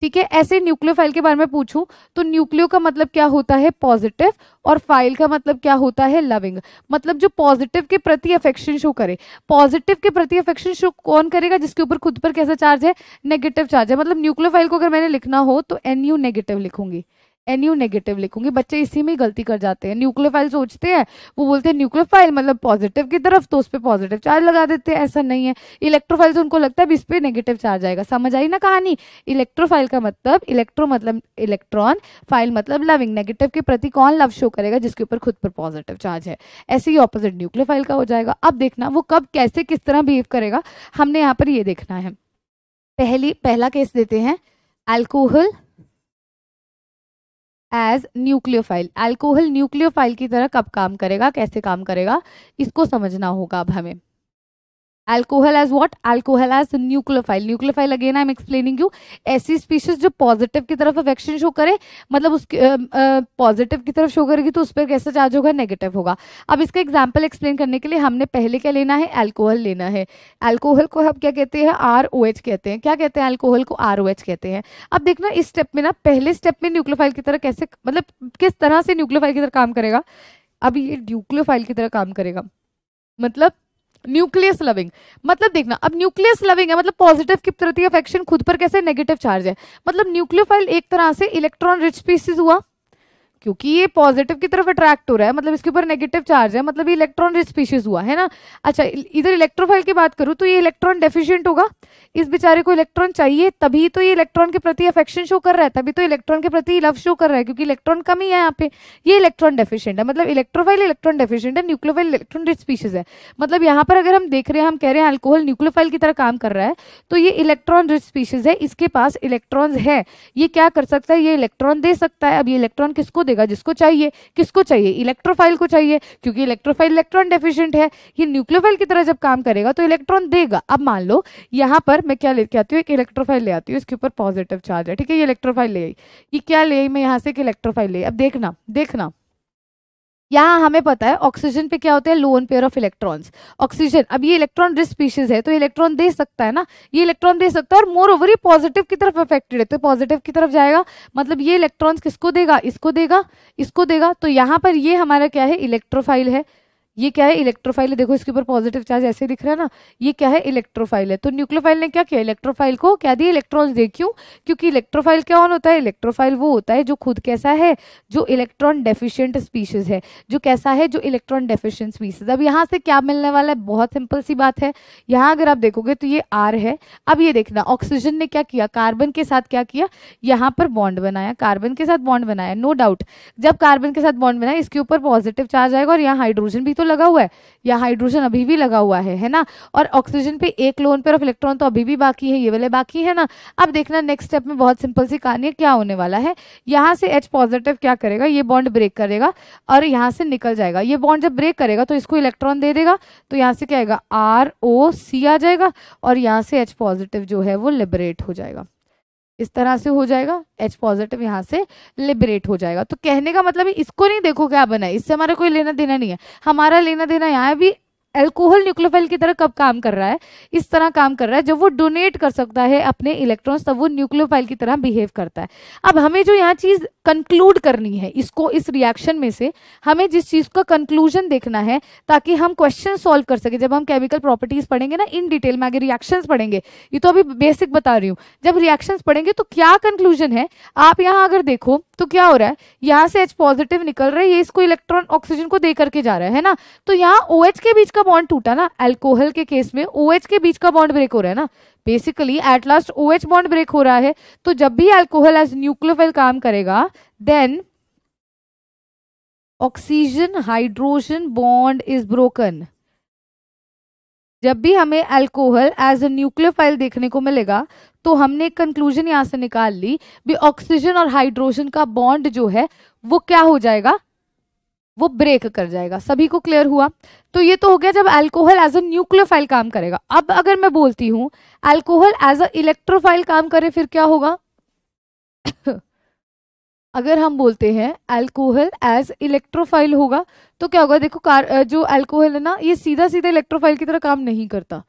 ठीक है, ऐसे न्यूक्लियोफाइल के बारे में पूछूं तो न्यूक्लियो का मतलब क्या होता है? पॉजिटिव, और फाइल का मतलब क्या होता है? लविंग। मतलब जो पॉजिटिव के प्रति अफेक्शन शो करे। पॉजिटिव के प्रति अफेक्शन शो कौन करेगा? जिसके ऊपर खुद पर कैसा चार्ज है? नेगेटिव चार्ज है। मतलब न्यूक्लियोफाइल को अगर मैंने लिखना हो तो एन यू नेगेटिव लिखूंगी, एनयू नेगेटिव लिखूंगी। बच्चे इसी में गलती कर जाते हैं, न्यूक्लियोफाइल सोचते हैं, वो बोलते हैं न्यूक्लियोफाइल मतलब पॉजिटिव की तरफ, तो उस पर पॉजिटिव चार्ज लगा देते हैं। ऐसा नहीं है। इलेक्ट्रोफाइल से उनको लगता है इस पर नेगेटिव चार्ज आएगा। समझ आई ना कहानी। इलेक्ट्रोफाइल का मतलब इलेक्ट्रो मतलब इलेक्ट्रॉन, फाइल मतलब लविंग। नेगेटिव के प्रति कौन लव शो करेगा? जिसके ऊपर खुद पर पॉजिटिव चार्ज है। ऐसे ही ऑपोजिट न्यूक्लियोफाइल का हो जाएगा। अब देखना वो कब कैसे किस तरह बिहेव करेगा, हमने यहाँ पर ये देखना है। पहली पहला केस देते हैं, alcohol as nucleophile. Alcohol nucleophile की तरह कब काम करेगा, कैसे काम करेगा, इसको समझना होगा अब हमें। Alcohol as what? Alcohol as nucleophile. Nucleophile again I am explaining you, ऐसी स्पीशीज जो पॉजिटिव की तरफ अफेक्शन शो करे, मतलब उसके पॉजिटिव की तरफ शो करेगी तो उस पर कैसा चार्ज होगा? नेगेटिव होगा। अब इसका एग्जाम्पल एक्सप्लेन करने के लिए हमने पहले क्या लेना है? अल्कोहल लेना है। अल्कोहल को हम क्या कहते हैं? आर ओ एच कहते हैं। क्या कहते हैं? अल्कोहल को आर ओ एच कहते हैं। अब देखना इस स्टेप में ना, पहले स्टेप में न्यूक्लियोफाइल की तरह कैसे, मतलब किस तरह से न्यूक्लियोफाइल की तरह काम करेगा। अब ये न्यूक्लियोफाइल की तरह काम करेगा मतलब न्यूक्लियस लविंग। मतलब देखना अब न्यूक्लियस लविंग है मतलब पॉजिटिव के प्रति अफेक्शन, खुद पर कैसे नेगेटिव चार्ज है। मतलब न्यूक्लियोफाइल एक तरह से इलेक्ट्रॉन रिच स्पीसीज हुआ, क्योंकि ये पॉजिटिव की तरफ अट्रैक्ट हो रहा है, मतलब इसके ऊपर नेगेटिव चार्ज है, मतलब ये इलेक्ट्रॉन रिच स्पीशीज हुआ है ना। अच्छा, इधर इलेक्ट्रोफाइल की बात करूँ तो ये इलेक्ट्रॉन डेफिशिएंट होगा, इस बेचारे को इलेक्ट्रॉन चाहिए, तभी तो ये इलेक्ट्रॉन के प्रति अफेक्शन शो कर रहा है, तभी तो इलेक्ट्रॉन के प्रति लव शो कर रहा है, क्योंकि इलेक्ट्रॉन कम ही है यहाँ पे। ये इलेक्ट्रॉन डेफिशिएंट है, मतलब इलेक्ट्रोफाइल इलेक्ट्रॉन डेफिशिएंट है, न्यूक्लियोफाइल इलेक्ट्रॉन रिच स्पीशीज है। मतलब यहाँ पर अगर हम देख रहे हैं, हम कह रहे हैं अल्कोहल न्यूक्लियोफाइल की तरह काम कर रहा है, तो ये इलेक्ट्रॉन रिच स्पीशीज है, इसके पास इलेक्ट्रॉन्स है, ये क्या कर सकता है? ये इलेक्ट्रॉन दे सकता है। अब ये इलेक्ट्रॉन किसको देगा? जिसको चाहिए। किसको चाहिए? इलेक्ट्रोफाइल को चाहिए, क्योंकि इलेक्ट्रोफाइल इलेक्ट्रॉन डेफिशिएंट है। ये न्यूक्लियोफाइल की तरह जब काम करेगा तो इलेक्ट्रॉन देगा। अब मान लो यहाँ पर मैं क्या लेके आती हूँ? एक इलेक्ट्रोफाइल ले आती हूँ, इसके ऊपर पॉजिटिव चार्ज है, ठीक है। ये इलेक्ट्रोफाइल ले आई, ये क्या ले आई मैं यहाँ से? एक इलेक्ट्रोफाइल ले आई। अब देखना देखना यहाँ हमें पता है ऑक्सीजन पे क्या होता है? Lone pair of electrons, oxygen. अब ये इलेक्ट्रॉन रिच स्पीशीज है तो इलेक्ट्रॉन दे सकता है ना, ये इलेक्ट्रॉन दे सकता है, और मोर ओवर ये पॉजिटिव की तरफ अफेक्टेड है तो पॉजिटिव की तरफ जाएगा। मतलब ये इलेक्ट्रॉन्स किसको देगा? इसको देगा, इसको देगा। तो यहाँ पर ये हमारा क्या है? इलेक्ट्रोफाइल है। ये क्या है? इलेक्ट्रोफाइल है। देखो इसके ऊपर पॉजिटिव चार्ज ऐसे दिख रहा है ना, ये क्या है? इलेक्ट्रोफाइल है। तो न्यूक्लियोफाइल ने क्या किया? इलेक्ट्रोफाइल को क्या दिया? इलेक्ट्रॉन्स दे। क्यों? क्योंकि इलेक्ट्रोफाइल क्या ऑन होता है? इलेक्ट्रोफाइल वो होता है जो खुद कैसा है? जो इलेक्ट्रॉन डेफिशिएंट स्पीशीज है, जो कैसा है? जो इलेक्ट्रॉन डेफिशिएंट स्पीशीज। अब यहाँ से क्या मिलने वाला है? बहुत सिंपल सी बात है। यहाँ अगर आप देखोगे तो ये आर है। अब ये देखना ऑक्सीजन ने क्या किया? कार्बन के साथ क्या किया? यहाँ पर बॉन्ड बनाया, कार्बन के साथ बॉन्ड बनाया, नो डाउट। जब कार्बन के साथ बॉन्ड बनाया इसके ऊपर पॉजिटिव चार्ज आएगा, और यहाँ हाइड्रोजन भी लगा हुआ है, या हाइड्रोजन अभी भी लगा हुआ है, है ना। और ऑक्सीजन पे एक लोन पेयर ऑफ इलेक्ट्रॉन तो अभी भी बाकी है, ये वाले बाकी है ना। अब देखना नेक्स्ट स्टेप में बहुत सिंपल सी कहानी है, क्या होने वाला है? यहाँ से H पॉजिटिव क्या करेगा? ये बॉन्ड ब्रेक करेगा और यहाँ से निकल जाएगा। ये बॉन्ड जब ब्रेक करेगा तो इसको इलेक्ट्रॉन दे देगा, तो यहाँ से क्या आएगा? आर ओ सी आ जाएगा, और यहाँ से एच पॉजिटिव जो है वो लिबरेट हो जाएगा। इस तरह से हो जाएगा, H पॉजिटिव यहाँ से लिबरेट हो जाएगा। तो कहने का मतलब है, इसको नहीं देखो क्या बना है, इससे हमारा कोई लेना देना नहीं है। हमारा लेना देना यहाँ भी अल्कोहल न्यूक्लियोफाइल की तरह कब काम कर रहा है? इस तरह काम कर रहा है जब वो डोनेट कर सकता है अपने इलेक्ट्रॉन्स, तब वो न्यूक्लियोफाइल की तरह बिहेव करता है। अब हमें जो यहाँ चीज़ कंक्लूड करनी है, इसको इस रिएक्शन में से हमें जिस चीज़ का कंक्लूजन देखना है, ताकि हम क्वेश्चन सॉल्व कर सके। जब हम केमिकल प्रॉपर्टीज पढ़ेंगे ना इन डिटेल में, आगे रिएक्शंस पढ़ेंगे, ये तो अभी बेसिक बता रही हूँ, जब रिएक्शंस पढ़ेंगे तो क्या कंक्लूजन है। आप यहाँ अगर देखो तो क्या हो रहा है? यहाँ से H पॉजिटिव निकल रहा है, ये इसको इलेक्ट्रॉन ऑक्सीजन को दे करके जा रहा है, है ना। तो यहाँ OH के बीच का बॉन्ड टूटा ना, अल्कोहल के केस में OH के बीच का बॉन्ड ब्रेक हो रहा है ना, basically at last OH bond break हो रहा है। तो जब भी अल्कोहल एज न्यूक्लियोफाइल काम करेगा, then oxygen hydrogen bond is broken. जब भी हमें अल्कोहल एज अ न्यूक्लियोफाइल देखने को मिलेगा तो हमने एक कंक्लूजन यहाँ से निकाल ली भी, ऑक्सीजन और हाइड्रोजन का बॉन्ड जो है वो क्या हो जाएगा? वो ब्रेक कर जाएगा। सभी को क्लियर हुआ? तो ये तो हो गया जब अल्कोहल एज अ न्यूक्लियोफाइल काम करेगा। अब अगर मैं बोलती हूँ अल्कोहल एज अ इलेक्ट्रोफाइल काम करे, फिर क्या होगा? अगर हम बोलते हैं अल्कोहल एज इलेक्ट्रोफाइल होगा तो क्या होगा? देखो कार, जो अल्कोहल है ना, ये सीधा सीधा इलेक्ट्रोफाइल की तरह काम नहीं करता,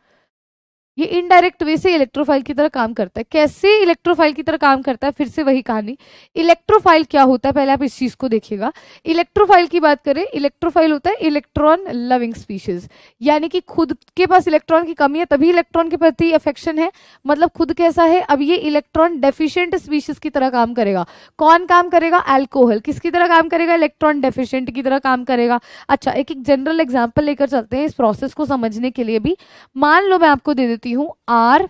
ये इनडायरेक्ट वे से इलेक्ट्रोफाइल की तरह काम करता है। कैसे इलेक्ट्रोफाइल की तरह काम करता है, फिर से वही कहानी। इलेक्ट्रोफाइल क्या होता है पहले आप इस चीज को देखिएगा। इलेक्ट्रोफाइल की बात करें, इलेक्ट्रोफाइल होता है इलेक्ट्रॉन लविंग स्पीशीज, यानी कि खुद के पास इलेक्ट्रॉन की कमी है तभी इलेक्ट्रॉन के प्रति अफेक्शन है, मतलब खुद कैसा है। अब ये इलेक्ट्रॉन डेफिशिएंट स्पीशीज की तरह काम करेगा। कौन काम करेगा? एल्कोहल। किसकी तरह काम करेगा? इलेक्ट्रॉन डेफिशिएंट की तरह काम करेगा। अच्छा, एक एक जनरल एग्जाम्पल लेकर चलते हैं इस प्रोसेस को समझने के लिए भी। मान लो मैं आपको दे देती हूं R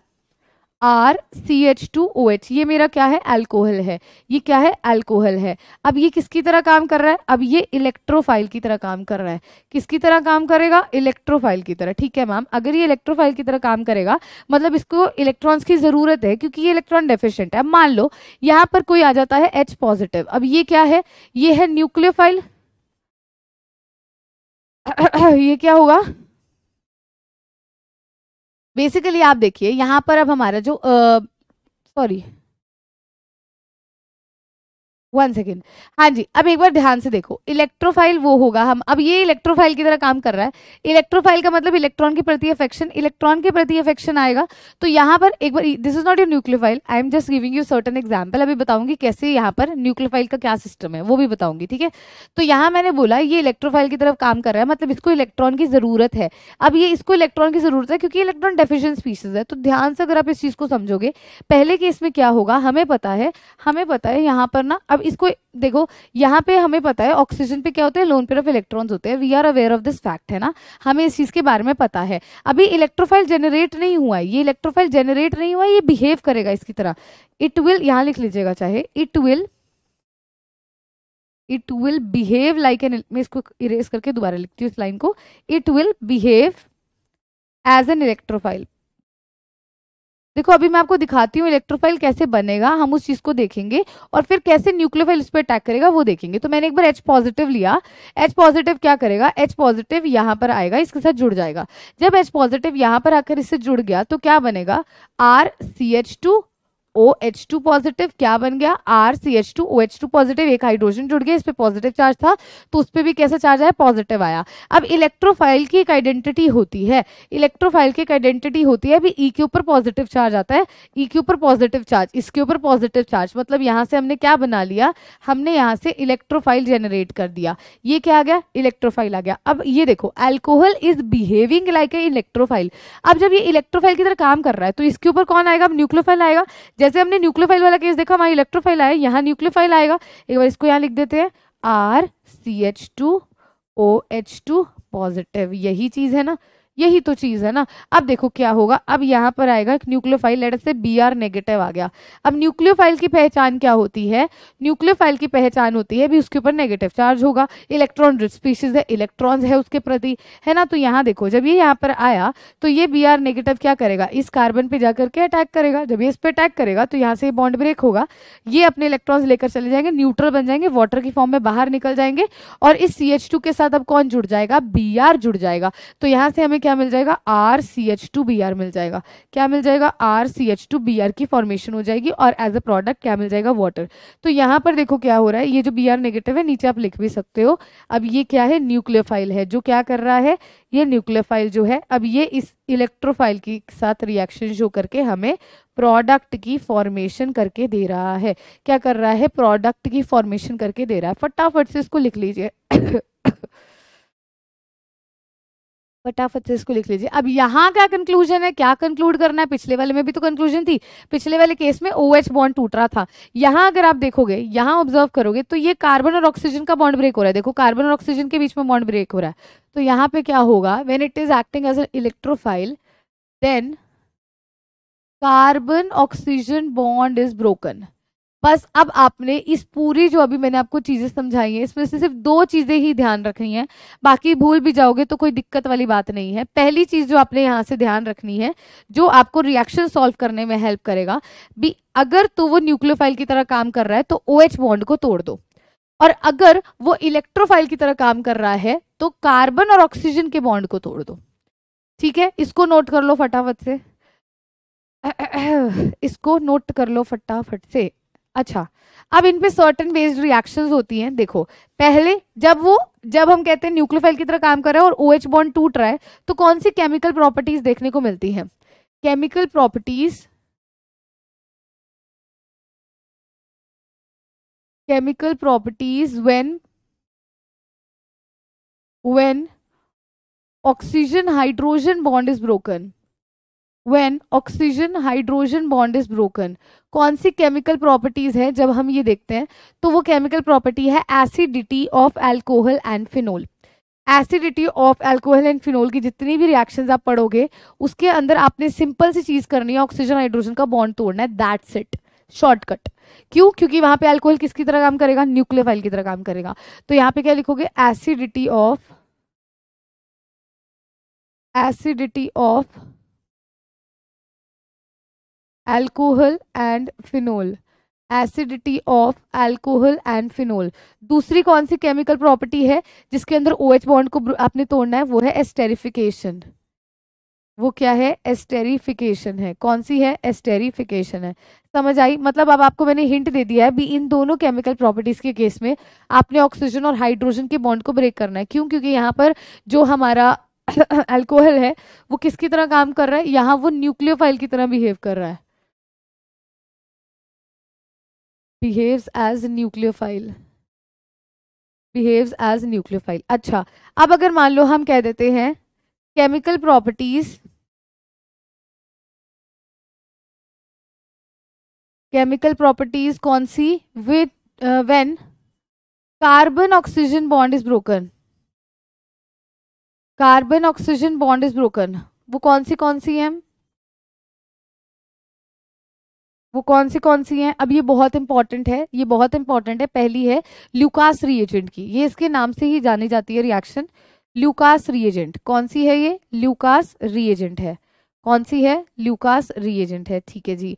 R C H two O H, ये मेरा क्या है? अल्कोहल है। ये क्या है? अल्कोहल है। अब ये किसकी तरह काम कर रहा है? अब ये इलेक्ट्रोफाइल की तरह काम कर रहा है। किसकी तरह काम करेगा? इलेक्ट्रोफाइल की तरह। ठीक है मैम, अगर ये इलेक्ट्रोफाइल की तरह काम करेगा मतलब इसको इलेक्ट्रॉन्स की जरूरत है क्योंकि ये इलेक्ट्रॉन डेफिशिएंट है। मान लो यहां पर कोई आ जाता है H पॉजिटिव, अब ये क्या है? ये है न्यूक्लियोफाइल। ये क्या होगा? बेसिकली आप देखिए यहाँ पर अब हमारा जो सॉरी वन सेकेंड हाँ जी, अब एक बार ध्यान से देखो, इलेक्ट्रोफाइल वो होगा। हम अब ये इलेक्ट्रोफाइल की तरह काम कर रहा है। इलेक्ट्रोफाइल का मतलब इलेक्ट्रॉन के प्रति अफेक्शन, इलेक्ट्रॉन के प्रति अफेक्शन आएगा तो यहाँ पर एक बार, this is not your nucleophile, I am just giving you certain example. अभी बताऊंगी कैसे यहाँ पर न्यूक्लियोफाइल का क्या सिस्टम है वो भी बताऊंगी, ठीक है। तो यहाँ मैंने बोला ये इलेक्ट्रोफाइल की तरफ काम कर रहा है मतलब इसको इलेक्ट्रॉन की जरूरत है। अब ये इसको इलेक्ट्रॉन की जरूरत है क्योंकि इलेक्ट्रॉन डेफिशिएंट स्पीशीज है। तो ध्यान से अगर आप इस चीज को समझोगे पहले कि इसमें क्या होगा, हमें पता है, हमें पता है यहाँ पर ना, अब इसको देखो यहाँ पे हमें पता है ऑक्सीजन पे क्या होते हैं? लोन पेयर ऑफ इलेक्ट्रॉन्स होते हैं। We are aware of this fact, है ना, हमें इस चीज के बारे में पता है। अभी इलेक्ट्रोफाइल जनरेट नहीं हुआ है, ये इलेक्ट्रोफाइल जनरेट नहीं हुआ, ये बिहेव करेगा इसकी तरह। इट विल, यहाँ लिख लीजिएगा चाहे, it will it will behave like an, मैं इसको इरेज करके दोबारा लिखती हूँ इस लाइन को, it will behave as an electrophile. देखो अभी मैं आपको दिखाती हूँ इलेक्ट्रोफाइल कैसे बनेगा, हम उस चीज को देखेंगे और फिर कैसे न्यूक्लियोफाइल उस पर अटैक करेगा वो देखेंगे। तो मैंने एक बार H पॉजिटिव लिया, H पॉजिटिव क्या करेगा? H पॉजिटिव यहाँ पर आएगा, इसके साथ जुड़ जाएगा। जब H पॉजिटिव यहाँ पर आकर इससे जुड़ गया तो क्या बनेगा? R C H two O H two positive क्या बन गया? R C H two O H two positive. एक हाइड्रोजन जुड़ गया, इस पर पॉजिटिव चार्ज था तो उस पर भी कैसा चार्ज आया? पॉजिटिव आया। अब इलेक्ट्रोफाइल की एक आइडेंटिटी होती है, इलेक्ट्रोफाइल की एक आइडेंटिटी होती है। अभी ई के ऊपर पॉजिटिव चार्ज आता है, ई के ऊपर पॉजिटिव चार्ज, इसके ऊपर पॉजिटिव चार्ज, मतलब यहाँ से हमने क्या बना लिया? हमने यहाँ से इलेक्ट्रोफाइल जनरेट कर दिया। ये क्या आ गया? इलेक्ट्रोफाइल आ गया। अब ये देखो alcohol is behaving like a electrophile. अब जब ये इलेक्ट्रोफाइल की तरह काम कर रहा है तो इसके ऊपर कौन आएगा? अब न्यूक्लियोफाइल आएगा। जैसे हमने न्यूक्लियोफाइल वाला केस देखा, हमारा इलेक्ट्रोफाइल आया, यहाँ न्यूक्लियोफाइल आएगा। एक बार इसको यहाँ लिख देते हैं, R C H two O H two positive, यही चीज है ना, यही तो चीज है ना। अब देखो क्या होगा, अब यहाँ पर आएगा न्यूक्लियोफाइल, लेट अस से बी आर नेगेटिव आ गया। अब न्यूक्लियोफाइल की पहचान क्या होती है? न्यूक्लियोफाइल की पहचान होती है भी उसके ऊपर नेगेटिव चार्ज होगा, इलेक्ट्रॉन रिच स्पीशीज है, इलेक्ट्रॉन्स है उसके प्रति, है ना। तो यहाँ देखो जब ये यहाँ पर आया तो ये बी आर नेगेटिव क्या करेगा? इस कार्बन पे जाकर के अटैक करेगा। जब ये इस पर अटैक करेगा तो यहाँ से बॉन्ड ब्रेक होगा, ये अपने इलेक्ट्रॉन्स लेकर चले जाएंगे, न्यूट्रल बन जाएंगे, वाटर की फॉर्म में बाहर निकल जाएंगे और इस सी एच टू के साथ अब कौन जुड़ जाएगा? बी आर जुड़ जाएगा। तो यहाँ से हमें क्या मिल जाएगा? R C H two B R मिल जाएगा। क्या मिल जाएगा? R C H two B R की फॉर्मेशन हो जाएगी और एज अ प्रोडक्ट क्या मिल जाएगा? वाटर। तो यहाँ पर देखो क्या हो रहा है, ये जो B R नेगेटिव है नीचे आप लिख भी सकते हो। अब ये क्या है? न्यूक्लियोफाइल है जो क्या कर रहा है? ये न्यूक्लियोफाइल जो है अब ये इस इलेक्ट्रोफाइल के साथ रिएक्शन शो करके हमें प्रोडक्ट की फॉर्मेशन करके दे रहा है। क्या कर रहा है? प्रोडक्ट की फॉर्मेशन करके दे रहा है। फटाफट से इसको लिख लीजिए, फटाफट से इसको लिख लीजिए। अब यहाँ क्या कंक्लूजन है? क्या कंक्लूड करना है? पिछले वाले में भी तो कंक्लूजन थी, पिछले वाले केस में OH बॉन्ड टूट रहा था। यहाँ अगर आप देखोगे, यहाँ ऑब्जर्व करोगे तो ये कार्बन और ऑक्सीजन का बॉन्ड ब्रेक हो रहा है। देखो कार्बन और ऑक्सीजन के बीच में बॉन्ड ब्रेक हो रहा है। तो यहाँ पे क्या होगा? When it is acting as an electrophile then carbon oxygen bond is broken. बस अब आपने इस पूरी जो अभी मैंने आपको चीज़ें समझाई हैं इसमें से सिर्फ दो चीज़ें ही ध्यान रखनी है, बाकी भूल भी जाओगे तो कोई दिक्कत वाली बात नहीं है। पहली चीज़ जो आपने यहाँ से ध्यान रखनी है जो आपको रिएक्शन सॉल्व करने में हेल्प करेगा भी, अगर तो वो न्यूक्लियोफाइल की तरह काम कर रहा है तो OH बॉन्ड को तोड़ दो, और अगर वो इलेक्ट्रोफाइल की तरह काम कर रहा है तो कार्बन और ऑक्सीजन के बॉन्ड को तोड़ दो। ठीक है, इसको नोट कर लो फटाफट से, इसको नोट कर लो फटाफट से। अच्छा, अब इन पे सर्टेन बेस्ड रिएक्शंस होती हैं। देखो पहले जब वो जब हम कहते हैं न्यूक्लियोफाइल की तरह काम कर रहा है और OH बॉन्ड टूट रहा है तो कौन सी केमिकल प्रॉपर्टीज देखने को मिलती हैं? Chemical properties chemical properties when when oxygen hydrogen bond is broken when oxygen hydrogen bond is broken कौन सी chemical properties है जब हम ये देखते हैं तो वो chemical property है acidity of alcohol and phenol. Acidity of alcohol and phenol की जितनी भी रिएक्शंस आप पढ़ोगे उसके अंदर आपने सिंपल सी चीज करनी है, ऑक्सीजन हाइड्रोजन का बॉन्ड तोड़ना है, दैट्स इट, शॉर्टकट. क्यों? क्योंकि वहां पे एल्कोहल किसकी तरह काम करेगा, न्यूक्लियोफाइल की तरह काम करेगा. तो यहाँ पे क्या लिखोगे, acidity of acidity of alcohol and phenol acidity of alcohol and phenol. दूसरी कौन सी केमिकल प्रॉपर्टी है जिसके अंदर ओएच बॉन्ड को आपने तोड़ना है, वो है एस्टेरिफिकेशन. वो क्या है, एस्टेरिफिकेशन है. कौन सी है, एस्टेरिफिकेशन है. समझ आई? मतलब अब आपको मैंने हिंट दे दिया है भी इन दोनों केमिकल प्रॉपर्टीज के केस में आपने ऑक्सीजन और हाइड्रोजन के बॉन्ड को ब्रेक करना है. क्यों? क्योंकि यहाँ पर जो हमारा अल्कोहल है वो किसकी तरह काम कर रहा है, यहाँ वो न्यूक्लियोफाइल की तरह बिहेव कर रहा है, behaves as nucleophile behaves as nucleophile. अच्छा, अब अगर मान लो हम कह देते हैं केमिकल प्रॉपर्टीज केमिकल प्रॉपर्टीज कौन सी, with when carbon oxygen bond is broken carbon oxygen bond is broken वो कौन सी कौन सी है वो कौन सी कौन सी हैं अब ये बहुत इंपॉर्टेंट है ये बहुत इंपॉर्टेंट है पहली है ल्यूकास रिएजेंट की. ये इसके नाम से ही जानी जाती है रिएक्शन, ल्यूकास रिएजेंट. कौन सी है ये, ल्यूकास रिएजेंट है. कौन सी है, ल्यूकास रिएजेंट है. ठीक है जी.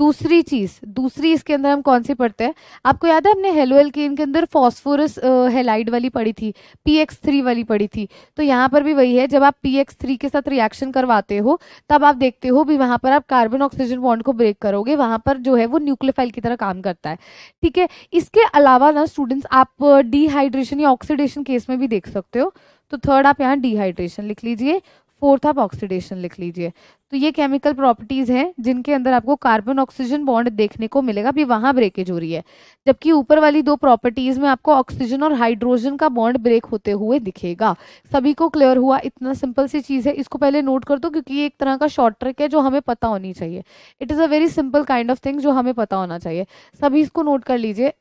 दूसरी चीज, दूसरी इसके अंदर हम कौन सी पढ़ते हैं, आपको याद है हमने हेलो एल्केन के अंदर फॉस्फोरस हेलाइड वाली पढ़ी थी, पी एक्स थ्री वाली पढ़ी थी. तो यहाँ पर भी वही है, जब आप पी एक्स थ्री के साथ रिएक्शन करवाते हो तब आप देखते हो भी वहाँ पर आप कार्बन ऑक्सीजन बॉन्ड को ब्रेक करोगे, वहाँ पर जो है वो न्यूक्लियोफाइल की तरह काम करता है. ठीक है. इसके अलावा ना स्टूडेंट्स, आप डिहाइड्रेशन या ऑक्सीडेशन केस में भी देख सकते हो. तो थर्ड आप यहाँ डिहाइड्रेशन लिख लीजिए, फोर्थ आप ऑक्सीडेशन लिख लीजिए. तो ये केमिकल प्रॉपर्टीज हैं जिनके अंदर आपको कार्बन ऑक्सीजन बॉन्ड देखने को मिलेगा, भी वहाँ ब्रेकेज हो रही है, जबकि ऊपर वाली दो प्रॉपर्टीज में आपको ऑक्सीजन और हाइड्रोजन का बॉन्ड ब्रेक होते हुए दिखेगा. सभी को क्लियर हुआ? इतना सिंपल सी चीज़ है, इसको पहले नोट कर दो क्योंकि ये एक तरह का शॉर्ट ट्रिक है जो हमें पता होनी चाहिए. It is a very simple kind of thing जो हमें पता होना चाहिए. सभी इसको नोट कर लीजिए.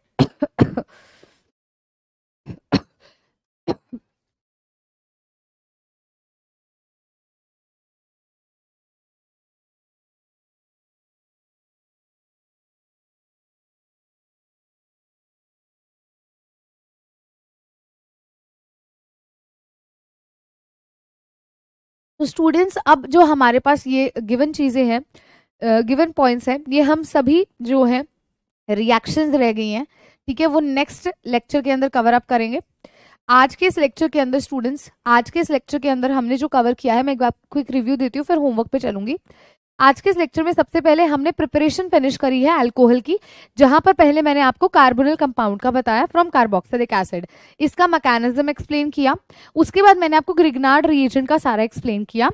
तो स्टूडेंट्स, अब जो हमारे पास ये गिवन चीज़ें हैं, गिवन पॉइंट्स हैं, ये हम सभी जो हैं रिएक्शंस रह गई हैं, ठीक है, वो नेक्स्ट लेक्चर के अंदर कवर अप करेंगे. आज के इस लेक्चर के अंदर स्टूडेंट्स आज के इस लेक्चर के अंदर हमने जो कवर किया है, मैं एक बार क्विक रिव्यू देती हूँ फिर होमवर्क पे चलूँगी. आज के इस लेक्चर में सबसे पहले हमने प्रिपरेशन फिनिश करी है अल्कोहल की, जहां पर पहले मैंने आपको कार्बोनिल कंपाउंड का बताया फ्रॉम कार्बोक्सिलिक एसिड, इसका मैकेनिज्म एक्सप्लेन किया. उसके बाद मैंने आपको ग्रिग्नार्ड रिएजेंट का सारा एक्सप्लेन किया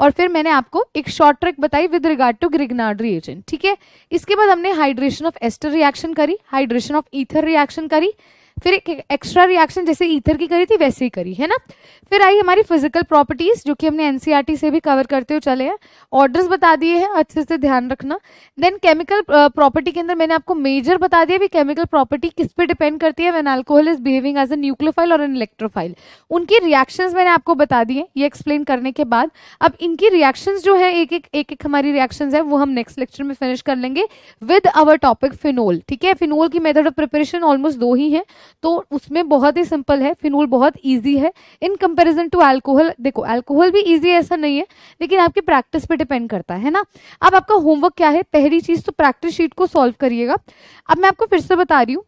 और फिर मैंने आपको एक शॉर्ट ट्रिक बताई with regard to Grignard reagent. ठीक है. इसके बाद हमने हाइड्रेशन ऑफ एस्टर रिएक्शन करी, हाइड्रेशन ऑफ ईथर रिएक्शन करी, फिर एक एक्स्ट्रा रिएक्शन जैसे ईथर की करी थी वैसे ही करी है ना. फिर आई हमारी फिजिकल प्रॉपर्टीज जो कि हमने एनसीईआरटी से भी कवर करते हुए चले हैं. ऑर्डर्स बता दिए हैं, अच्छे से ध्यान रखना. देन केमिकल प्रॉपर्टी के अंदर मैंने आपको मेजर बता दिया भी केमिकल प्रॉपर्टी किस पे डिपेंड करती है, when alcohol is behaving as a nucleophile और एन इलेक्ट्रोफाइल. उनकी रिएक्शंस मैंने आपको बता दिए. ये एक्सप्लेन करने के बाद अब इनकी रिएक्शंस जो है, एक एक एक एक हमारी रिएक्शंस है वो हम नेक्स्ट लेक्चर में फिनिश कर लेंगे विद आवर टॉपिक फिनोल. ठीक है. फिनोल की मेथड ऑफ प्रिपरेशन ऑलमोस्ट दो ही है तो उसमें बहुत ही सिंपल है. फिनोल बहुत इजी है इन कंपैरिजन टू अल्कोहल. देखो अल्कोहल भी इजी है ऐसा नहीं है, लेकिन आपकी प्रैक्टिस पे डिपेंड करता है ना. अब आपका होमवर्क क्या है, पहली चीज तो प्रैक्टिस शीट को सॉल्व करिएगा. अब मैं आपको फिर से बता रही हूँ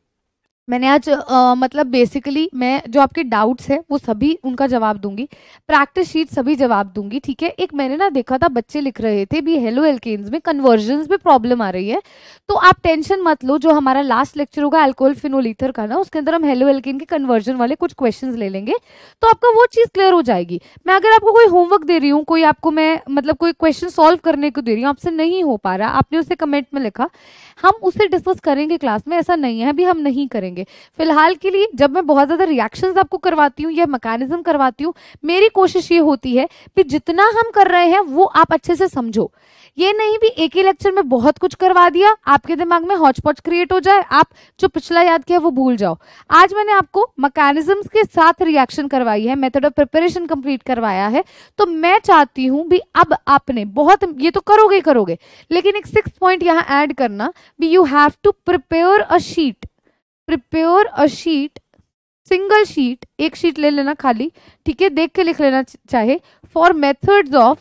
मैंने आज आ, मतलब बेसिकली मैं जो आपके डाउट्स हैं वो सभी उनका जवाब दूंगी, प्रैक्टिस शीट सभी जवाब दूंगी, ठीक है। एक मैंने ना देखा था बच्चे लिख रहे थे भी हेलो एल्केन्स में कन्वर्जन्स में प्रॉब्लम आ रही है, तो आप टेंशन मत लो। जो हमारा लास्ट लेक्चर होगा अल्कोहल फिनोल ईथर का ना, उसके अंदर हम हेलो एल्केन के कन्वर्जन वाले कुछ क्वेश्चन ले लेंगे, तो आपका वो चीज़ क्लियर हो जाएगी। मैं अगर आपको कोई होमवर्क दे रही हूँ, कोई आपको मैं मतलब कोई क्वेश्चन सॉल्व करने को दे रही हूँ, आपसे नहीं हो पा रहा, आपने उसे कमेंट में लिखा, हम उसे डिस्कस करेंगे क्लास में, ऐसा नहीं है अभी हम नहीं करेंगे। फिलहाल के लिए जब मैं बहुत ज़्यादा रिएक्शंस आपको करवाती हूँ या मैकेनिज्म करवाती हूँ, मेरी कोशिश ये होती है कि जितना हम कर रहे हैं वो आप अच्छे से समझो। ये नहीं भी एक ही लेक्चर में बहुत कुछ करवा दिया, आपके दिमाग में हॉचपॉच क्रिएट हो जाए, आप जो पिछला याद किया वो भूल जाओ। आज मैंने आपको मैकेनिज्म्स के साथ रिएक्शन करवाई है, मेथड ऑफ प्रिपरेशन कंप्लीट करवाया है, तो मैं चाहती हूँ भी अब आपने बहुत ये तो करोगे करोगे, लेकिन एक सिक्स्थ पॉइंट यहाँ ऐड करना भी, you have to prepare a sheet, prepare a sheet, single sheet, एक शीट ले लेना खाली, ठीक है, देख के लिख लेना चाहे, for methods of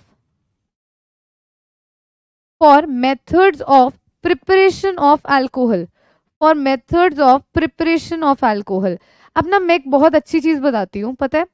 for methods of preparation of alcohol, for methods of preparation of alcohol. अब ना मैं एक बहुत अच्छी चीज़ बताती हूँ, पता है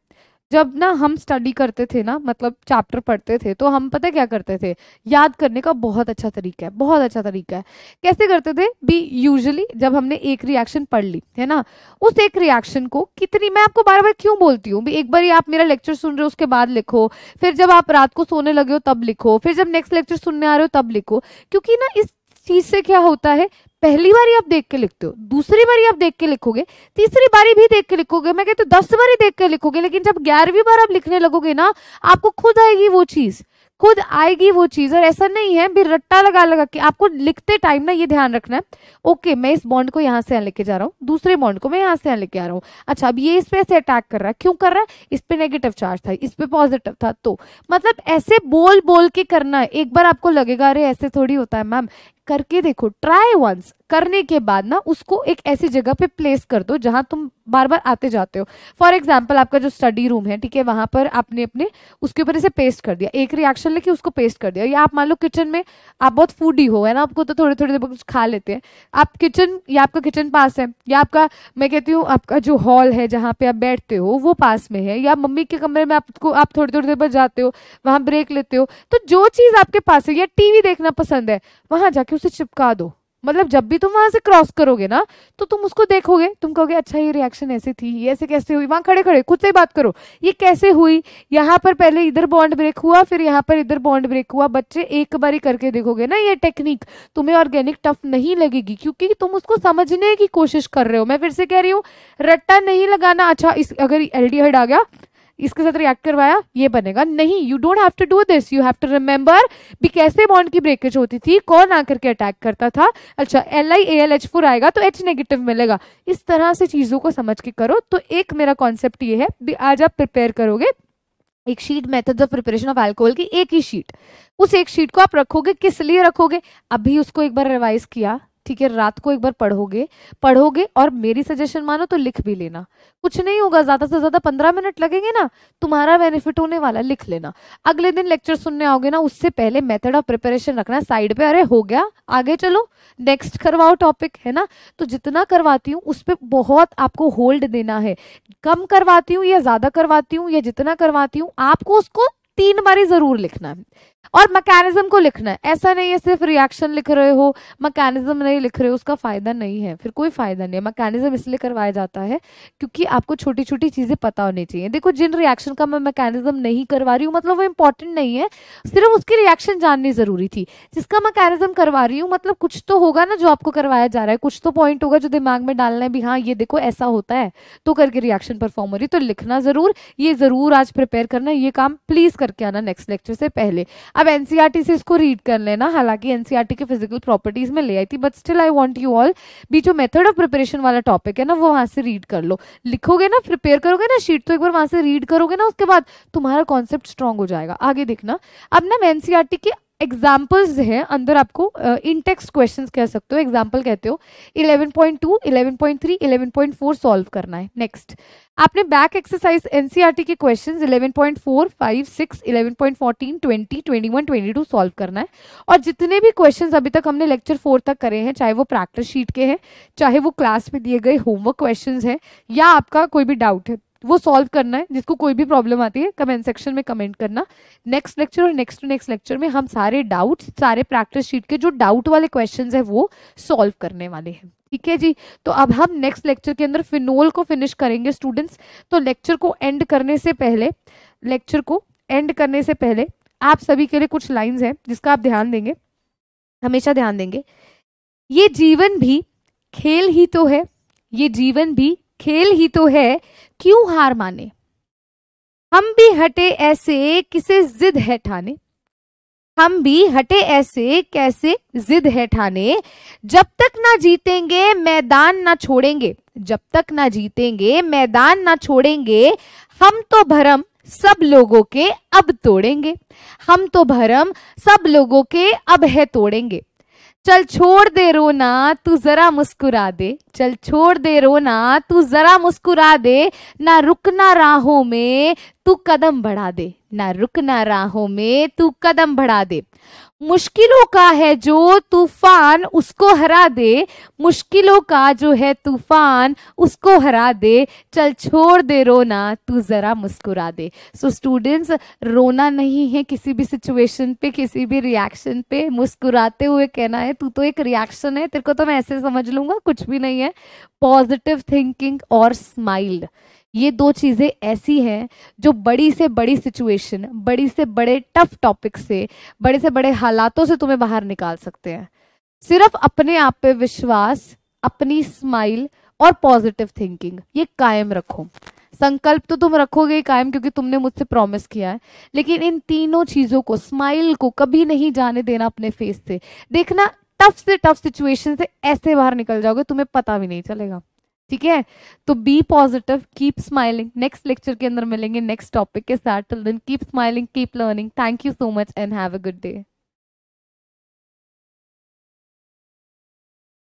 जब ना हम स्टडी करते थे ना, मतलब चैप्टर पढ़ते थे, तो हम पता क्या करते थे, याद करने का बहुत अच्छा तरीका है, बहुत अच्छा तरीका है। कैसे करते थे बी, यूजुअली जब हमने एक रिएक्शन पढ़ ली है ना, उस एक रिएक्शन को कितनी, मैं आपको बार बार क्यों बोलती हूँ भी, एक बार ही आप मेरा लेक्चर सुन रहे हो उसके बाद लिखो, फिर जब आप रात को सोने लगे हो तब लिखो, फिर जब नेक्स्ट लेक्चर सुनने आ रहे हो तब लिखो, क्योंकि ना इस चीज़ से क्या होता है, पहली बारी आप देख के लिखते हो, दूसरी बारी आप देख के लिखोगे, तीसरी बारी भी देख के लिखोगे, मैं कहती हूँ दस बारी देख के लिखोगे, लेकिन जब ग्यारहवीं बार आप लिखने लगोगे ना, आपको खुद आएगी वो चीज़, खुद आएगी वो चीज़। और ऐसा नहीं है भी रट्टा लगा लगा के, आपको लिखते टाइम ना ये ध्यान रखना है, ओके मैं इस बॉन्ड को यहाँ से यहाँ लेके जा रहा हूँ, दूसरे बॉन्ड को मैं यहाँ से यहाँ लेके आ रहा हूँ, अच्छा अब ये इस पर ऐसे अटैक कर रहा है, क्यों कर रहा है, इस पर नेगेटिव चार्ज था, इस पर पॉजिटिव था, तो मतलब ऐसे बोल बोल के करना है। एक बार आपको लगेगा अरे ऐसे थोड़ी होता है मैम, करके देखो, ट्राई वंस, करने के बाद ना उसको एक ऐसी जगह पे प्लेस कर दो जहाँ तुम बार बार आते जाते हो। फॉर एग्जाम्पल आपका जो स्टडी रूम है, ठीक है, वहाँ पर आपने अपने उसके ऊपर इसे पेस्ट कर दिया, एक रिएक्शन लेके उसको पेस्ट कर दिया, या आप मान लो किचन में, आप बहुत फूडी हो है ना, आपको तो थोड़े थोड़े कुछ खा लेते हैं, आप किचन या आपका किचन पास है, या आपका मैं कहती हूँ आपका जो हॉल है जहाँ पर आप बैठते हो वो पास में है, या मम्मी के कमरे में आपको आप थोड़ी थोड़ी देर पर जाते हो, वहाँ ब्रेक लेते हो, तो जो चीज़ आपके पास है, या टी वी देखना पसंद है, वहाँ जाके उसे चिपका दो। मतलब जब भी तुम वहां से क्रॉस करोगे ना, तो तुम उसको देखोगे, तुम कहोगे अच्छा ये रिएक्शन ऐसे थी, ये ऐसे कैसे हुई, वहां खड़े खड़े खुद से बात करो, ये कैसे हुई, यहाँ पर पहले इधर बॉन्ड ब्रेक हुआ, फिर यहाँ पर इधर बॉन्ड ब्रेक हुआ। बच्चे एक बारी करके देखोगे ना ये टेक्निक, तुम्हें ऑर्गेनिक टफ नहीं लगेगी, क्योंकि तुम उसको समझने की कोशिश कर रहे हो। मैं फिर से कह रही हूँ, रट्टा नहीं लगाना, अच्छा इस अगर एल्डिहाइड आ गया, इसके साथ रिएक्ट करवाया, ये बनेगा, नहीं, you don't have to do this, you have to remember भी कैसे बॉन्ड की ब्रेकेज होती थी, कौन आकर के अटैक करता था, अच्छा L I A L H four आएगा तो एच नेगेटिव मिलेगा, इस तरह से चीज़ों को समझ के करो। तो एक मेरा कॉन्सेप्ट ये है भी आज आप प्रिपेयर करोगे एक sheet, methods of preparation of alcohol की एक ही शीट, उस एक शीट को आप रखोगे, किस लिए रखोगे, अभी उसको एक बार रिवाइज किया, ठीक है, रात को एक बार पढ़ोगे पढ़ोगे और मेरी सजेशन मानो तो लिख भी लेना, कुछ नहीं होगा, ज़्यादा से ज़्यादा पंद्रह मिनट लगेंगे ना, तुम्हारा बेनिफिट होने वाला, लिख लेना। अगले दिन लेक्चर सुनने आओगे ना, उससे पहले मेथड ऑफ प्रिपरेशन रखना साइड पे, अरे हो गया आगे चलो नेक्स्ट करवाओ टॉपिक, है ना। तो जितना करवाती हूँ उस पर बहुत आपको होल्ड देना है, कम करवाती हूँ या ज़्यादा करवाती हूँ या जितना करवाती हूँ, आपको उसको तीन बारी ज़रूर लिखना है और मैकेनिज्म को लिखना है। ऐसा नहीं है सिर्फ रिएक्शन लिख रहे हो, मैकेनिज्म नहीं लिख रहे हो, उसका फ़ायदा नहीं है, फिर कोई फ़ायदा नहीं है। मैकेनिज्म इसलिए करवाया जाता है क्योंकि आपको छोटी छोटी चीज़ें पता होनी चाहिए। देखो जिन रिएक्शन का मैं मैकेनिज्म नहीं करवा रही हूँ, मतलब वो इंपॉर्टेंट नहीं है, सिर्फ उसकी रिएक्शन जाननी ज़रूरी थी। जिसका मैकेनिज्म करवा रही हूँ, मतलब कुछ तो होगा ना जो आपको करवाया जा रहा है, कुछ तो पॉइंट होगा जो दिमाग में डालना है भी, हाँ ये देखो ऐसा होता है तो करके रिएक्शन परफॉर्म हो रही, तो लिखना ज़रूर, ये ज़रूर आज प्रिपेयर करना, ये काम प्लीज़ करके आना नेक्स्ट लेक्चर से पहले। अब एनसीईआरटी से इसको रीड कर लेना, हालांकि एनसीईआरटी के फिजिकल प्रॉपर्टीज में ले आई थी, but still I want you all भी जो मेथड ऑफ प्रिपरेशन वाला टॉपिक है ना, वो वहाँ से रीड कर लो। लिखोगे ना, प्रिपेयर करोगे ना शीट, तो एक बार वहाँ से रीड करोगे ना, उसके बाद तुम्हारा कॉन्सेप्ट स्ट्रांग हो जाएगा। आगे देखना, अब ना मैं एनसीईआरटी के एग्जाम्पल्स हैं अंदर, आपको इनटेक्स्ट क्वेश्चंस कह सकते हो, एग्जाम्पल कहते हो। Eleven point two, eleven point three, eleven point four solve करना है। नेक्स्ट आपने बैक एक्सरसाइज एनसीईआरटी के questions eleven point four, five, six, eleven point fourteen, twenty, twenty one, twenty two solve करना है। और जितने भी क्वेश्चंस अभी तक हमने लेक्चर फोर तक करे हैं, चाहे वो प्रैक्टिस शीट के हैं, चाहे वो क्लास में दिए गए होमवर्क क्वेश्चंस हैं, या आपका कोई भी डाउट है वो सॉल्व करना है। जिसको कोई भी प्रॉब्लम आती है कमेंट सेक्शन में कमेंट करना। नेक्स्ट लेक्चर और नेक्स्ट टू नेक्स्ट लेक्चर में हम सारे डाउट्स, सारे प्रैक्टिस शीट के जो डाउट वाले क्वेश्चंस है वो सॉल्व करने वाले हैं। ठीक है जी। तो अब हम नेक्स्ट लेक्चर के अंदर फिनोल को फिनिश करेंगे स्टूडेंट्स। तो लेक्चर को एंड करने से पहले लेक्चर को एंड करने से पहले आप सभी के लिए कुछ लाइन्स हैं जिसका आप ध्यान देंगे, हमेशा ध्यान देंगे। ये जीवन भी खेल ही तो है, ये जीवन भी खेल ही तो है, क्यों हार माने, हम भी हटे ऐसे किसे जिद है ठाने, हम भी हटे ऐसे कैसे जिद है ठाने, जब तक ना जीतेंगे मैदान ना छोड़ेंगे, जब तक ना जीतेंगे मैदान ना छोड़ेंगे, हम तो भरम सब लोगों के अब तोड़ेंगे, हम तो भरम सब लोगों के अब है तोड़ेंगे, चल छोड़ दे रोना तू जरा मुस्कुरा दे, चल छोड़ दे रोना तू जरा मुस्कुरा दे, ना रुकना राहों में तू कदम बढ़ा दे, ना रुकना राहों में तू कदम बढ़ा दे, मुश्किलों का है जो तूफान उसको हरा दे, मुश्किलों का जो है तूफान उसको हरा दे, चल छोड़ दे रोना तू जरा मुस्कुरा दे। सो स्टूडेंट्स, रोना नहीं है किसी भी सिचुएशन पे, किसी भी रिएक्शन पे मुस्कुराते हुए कहना है तू तो एक रिएक्शन है, तेरे को तो मैं ऐसे समझ लूंगा, कुछ भी नहीं है। पॉजिटिव थिंकिंग और स्माइल, ये दो चीज़ें ऐसी हैं जो बड़ी से बड़ी सिचुएशन, बड़ी से बड़े टफ टॉपिक से, बड़े से बड़े हालातों से तुम्हें बाहर निकाल सकते हैं। सिर्फ अपने आप पे विश्वास, अपनी स्माइल और पॉजिटिव थिंकिंग, ये कायम रखो। संकल्प तो तुम रखोगे कायम, क्योंकि तुमने मुझसे प्रॉमिस किया है, लेकिन इन तीनों चीज़ों को, स्माइल को कभी नहीं जाने देना अपने फेस से। देखना टफ से टफ सिचुएशन से ऐसे बाहर निकल जाओगे, तुम्हें पता भी नहीं चलेगा। ठीक है, तो be positive, keep smiling. Next lecture के अंदर मिलेंगे नेक्स्ट टॉपिक के साथ। Till then keep smiling, keep learning. Thank you so much and have a good day.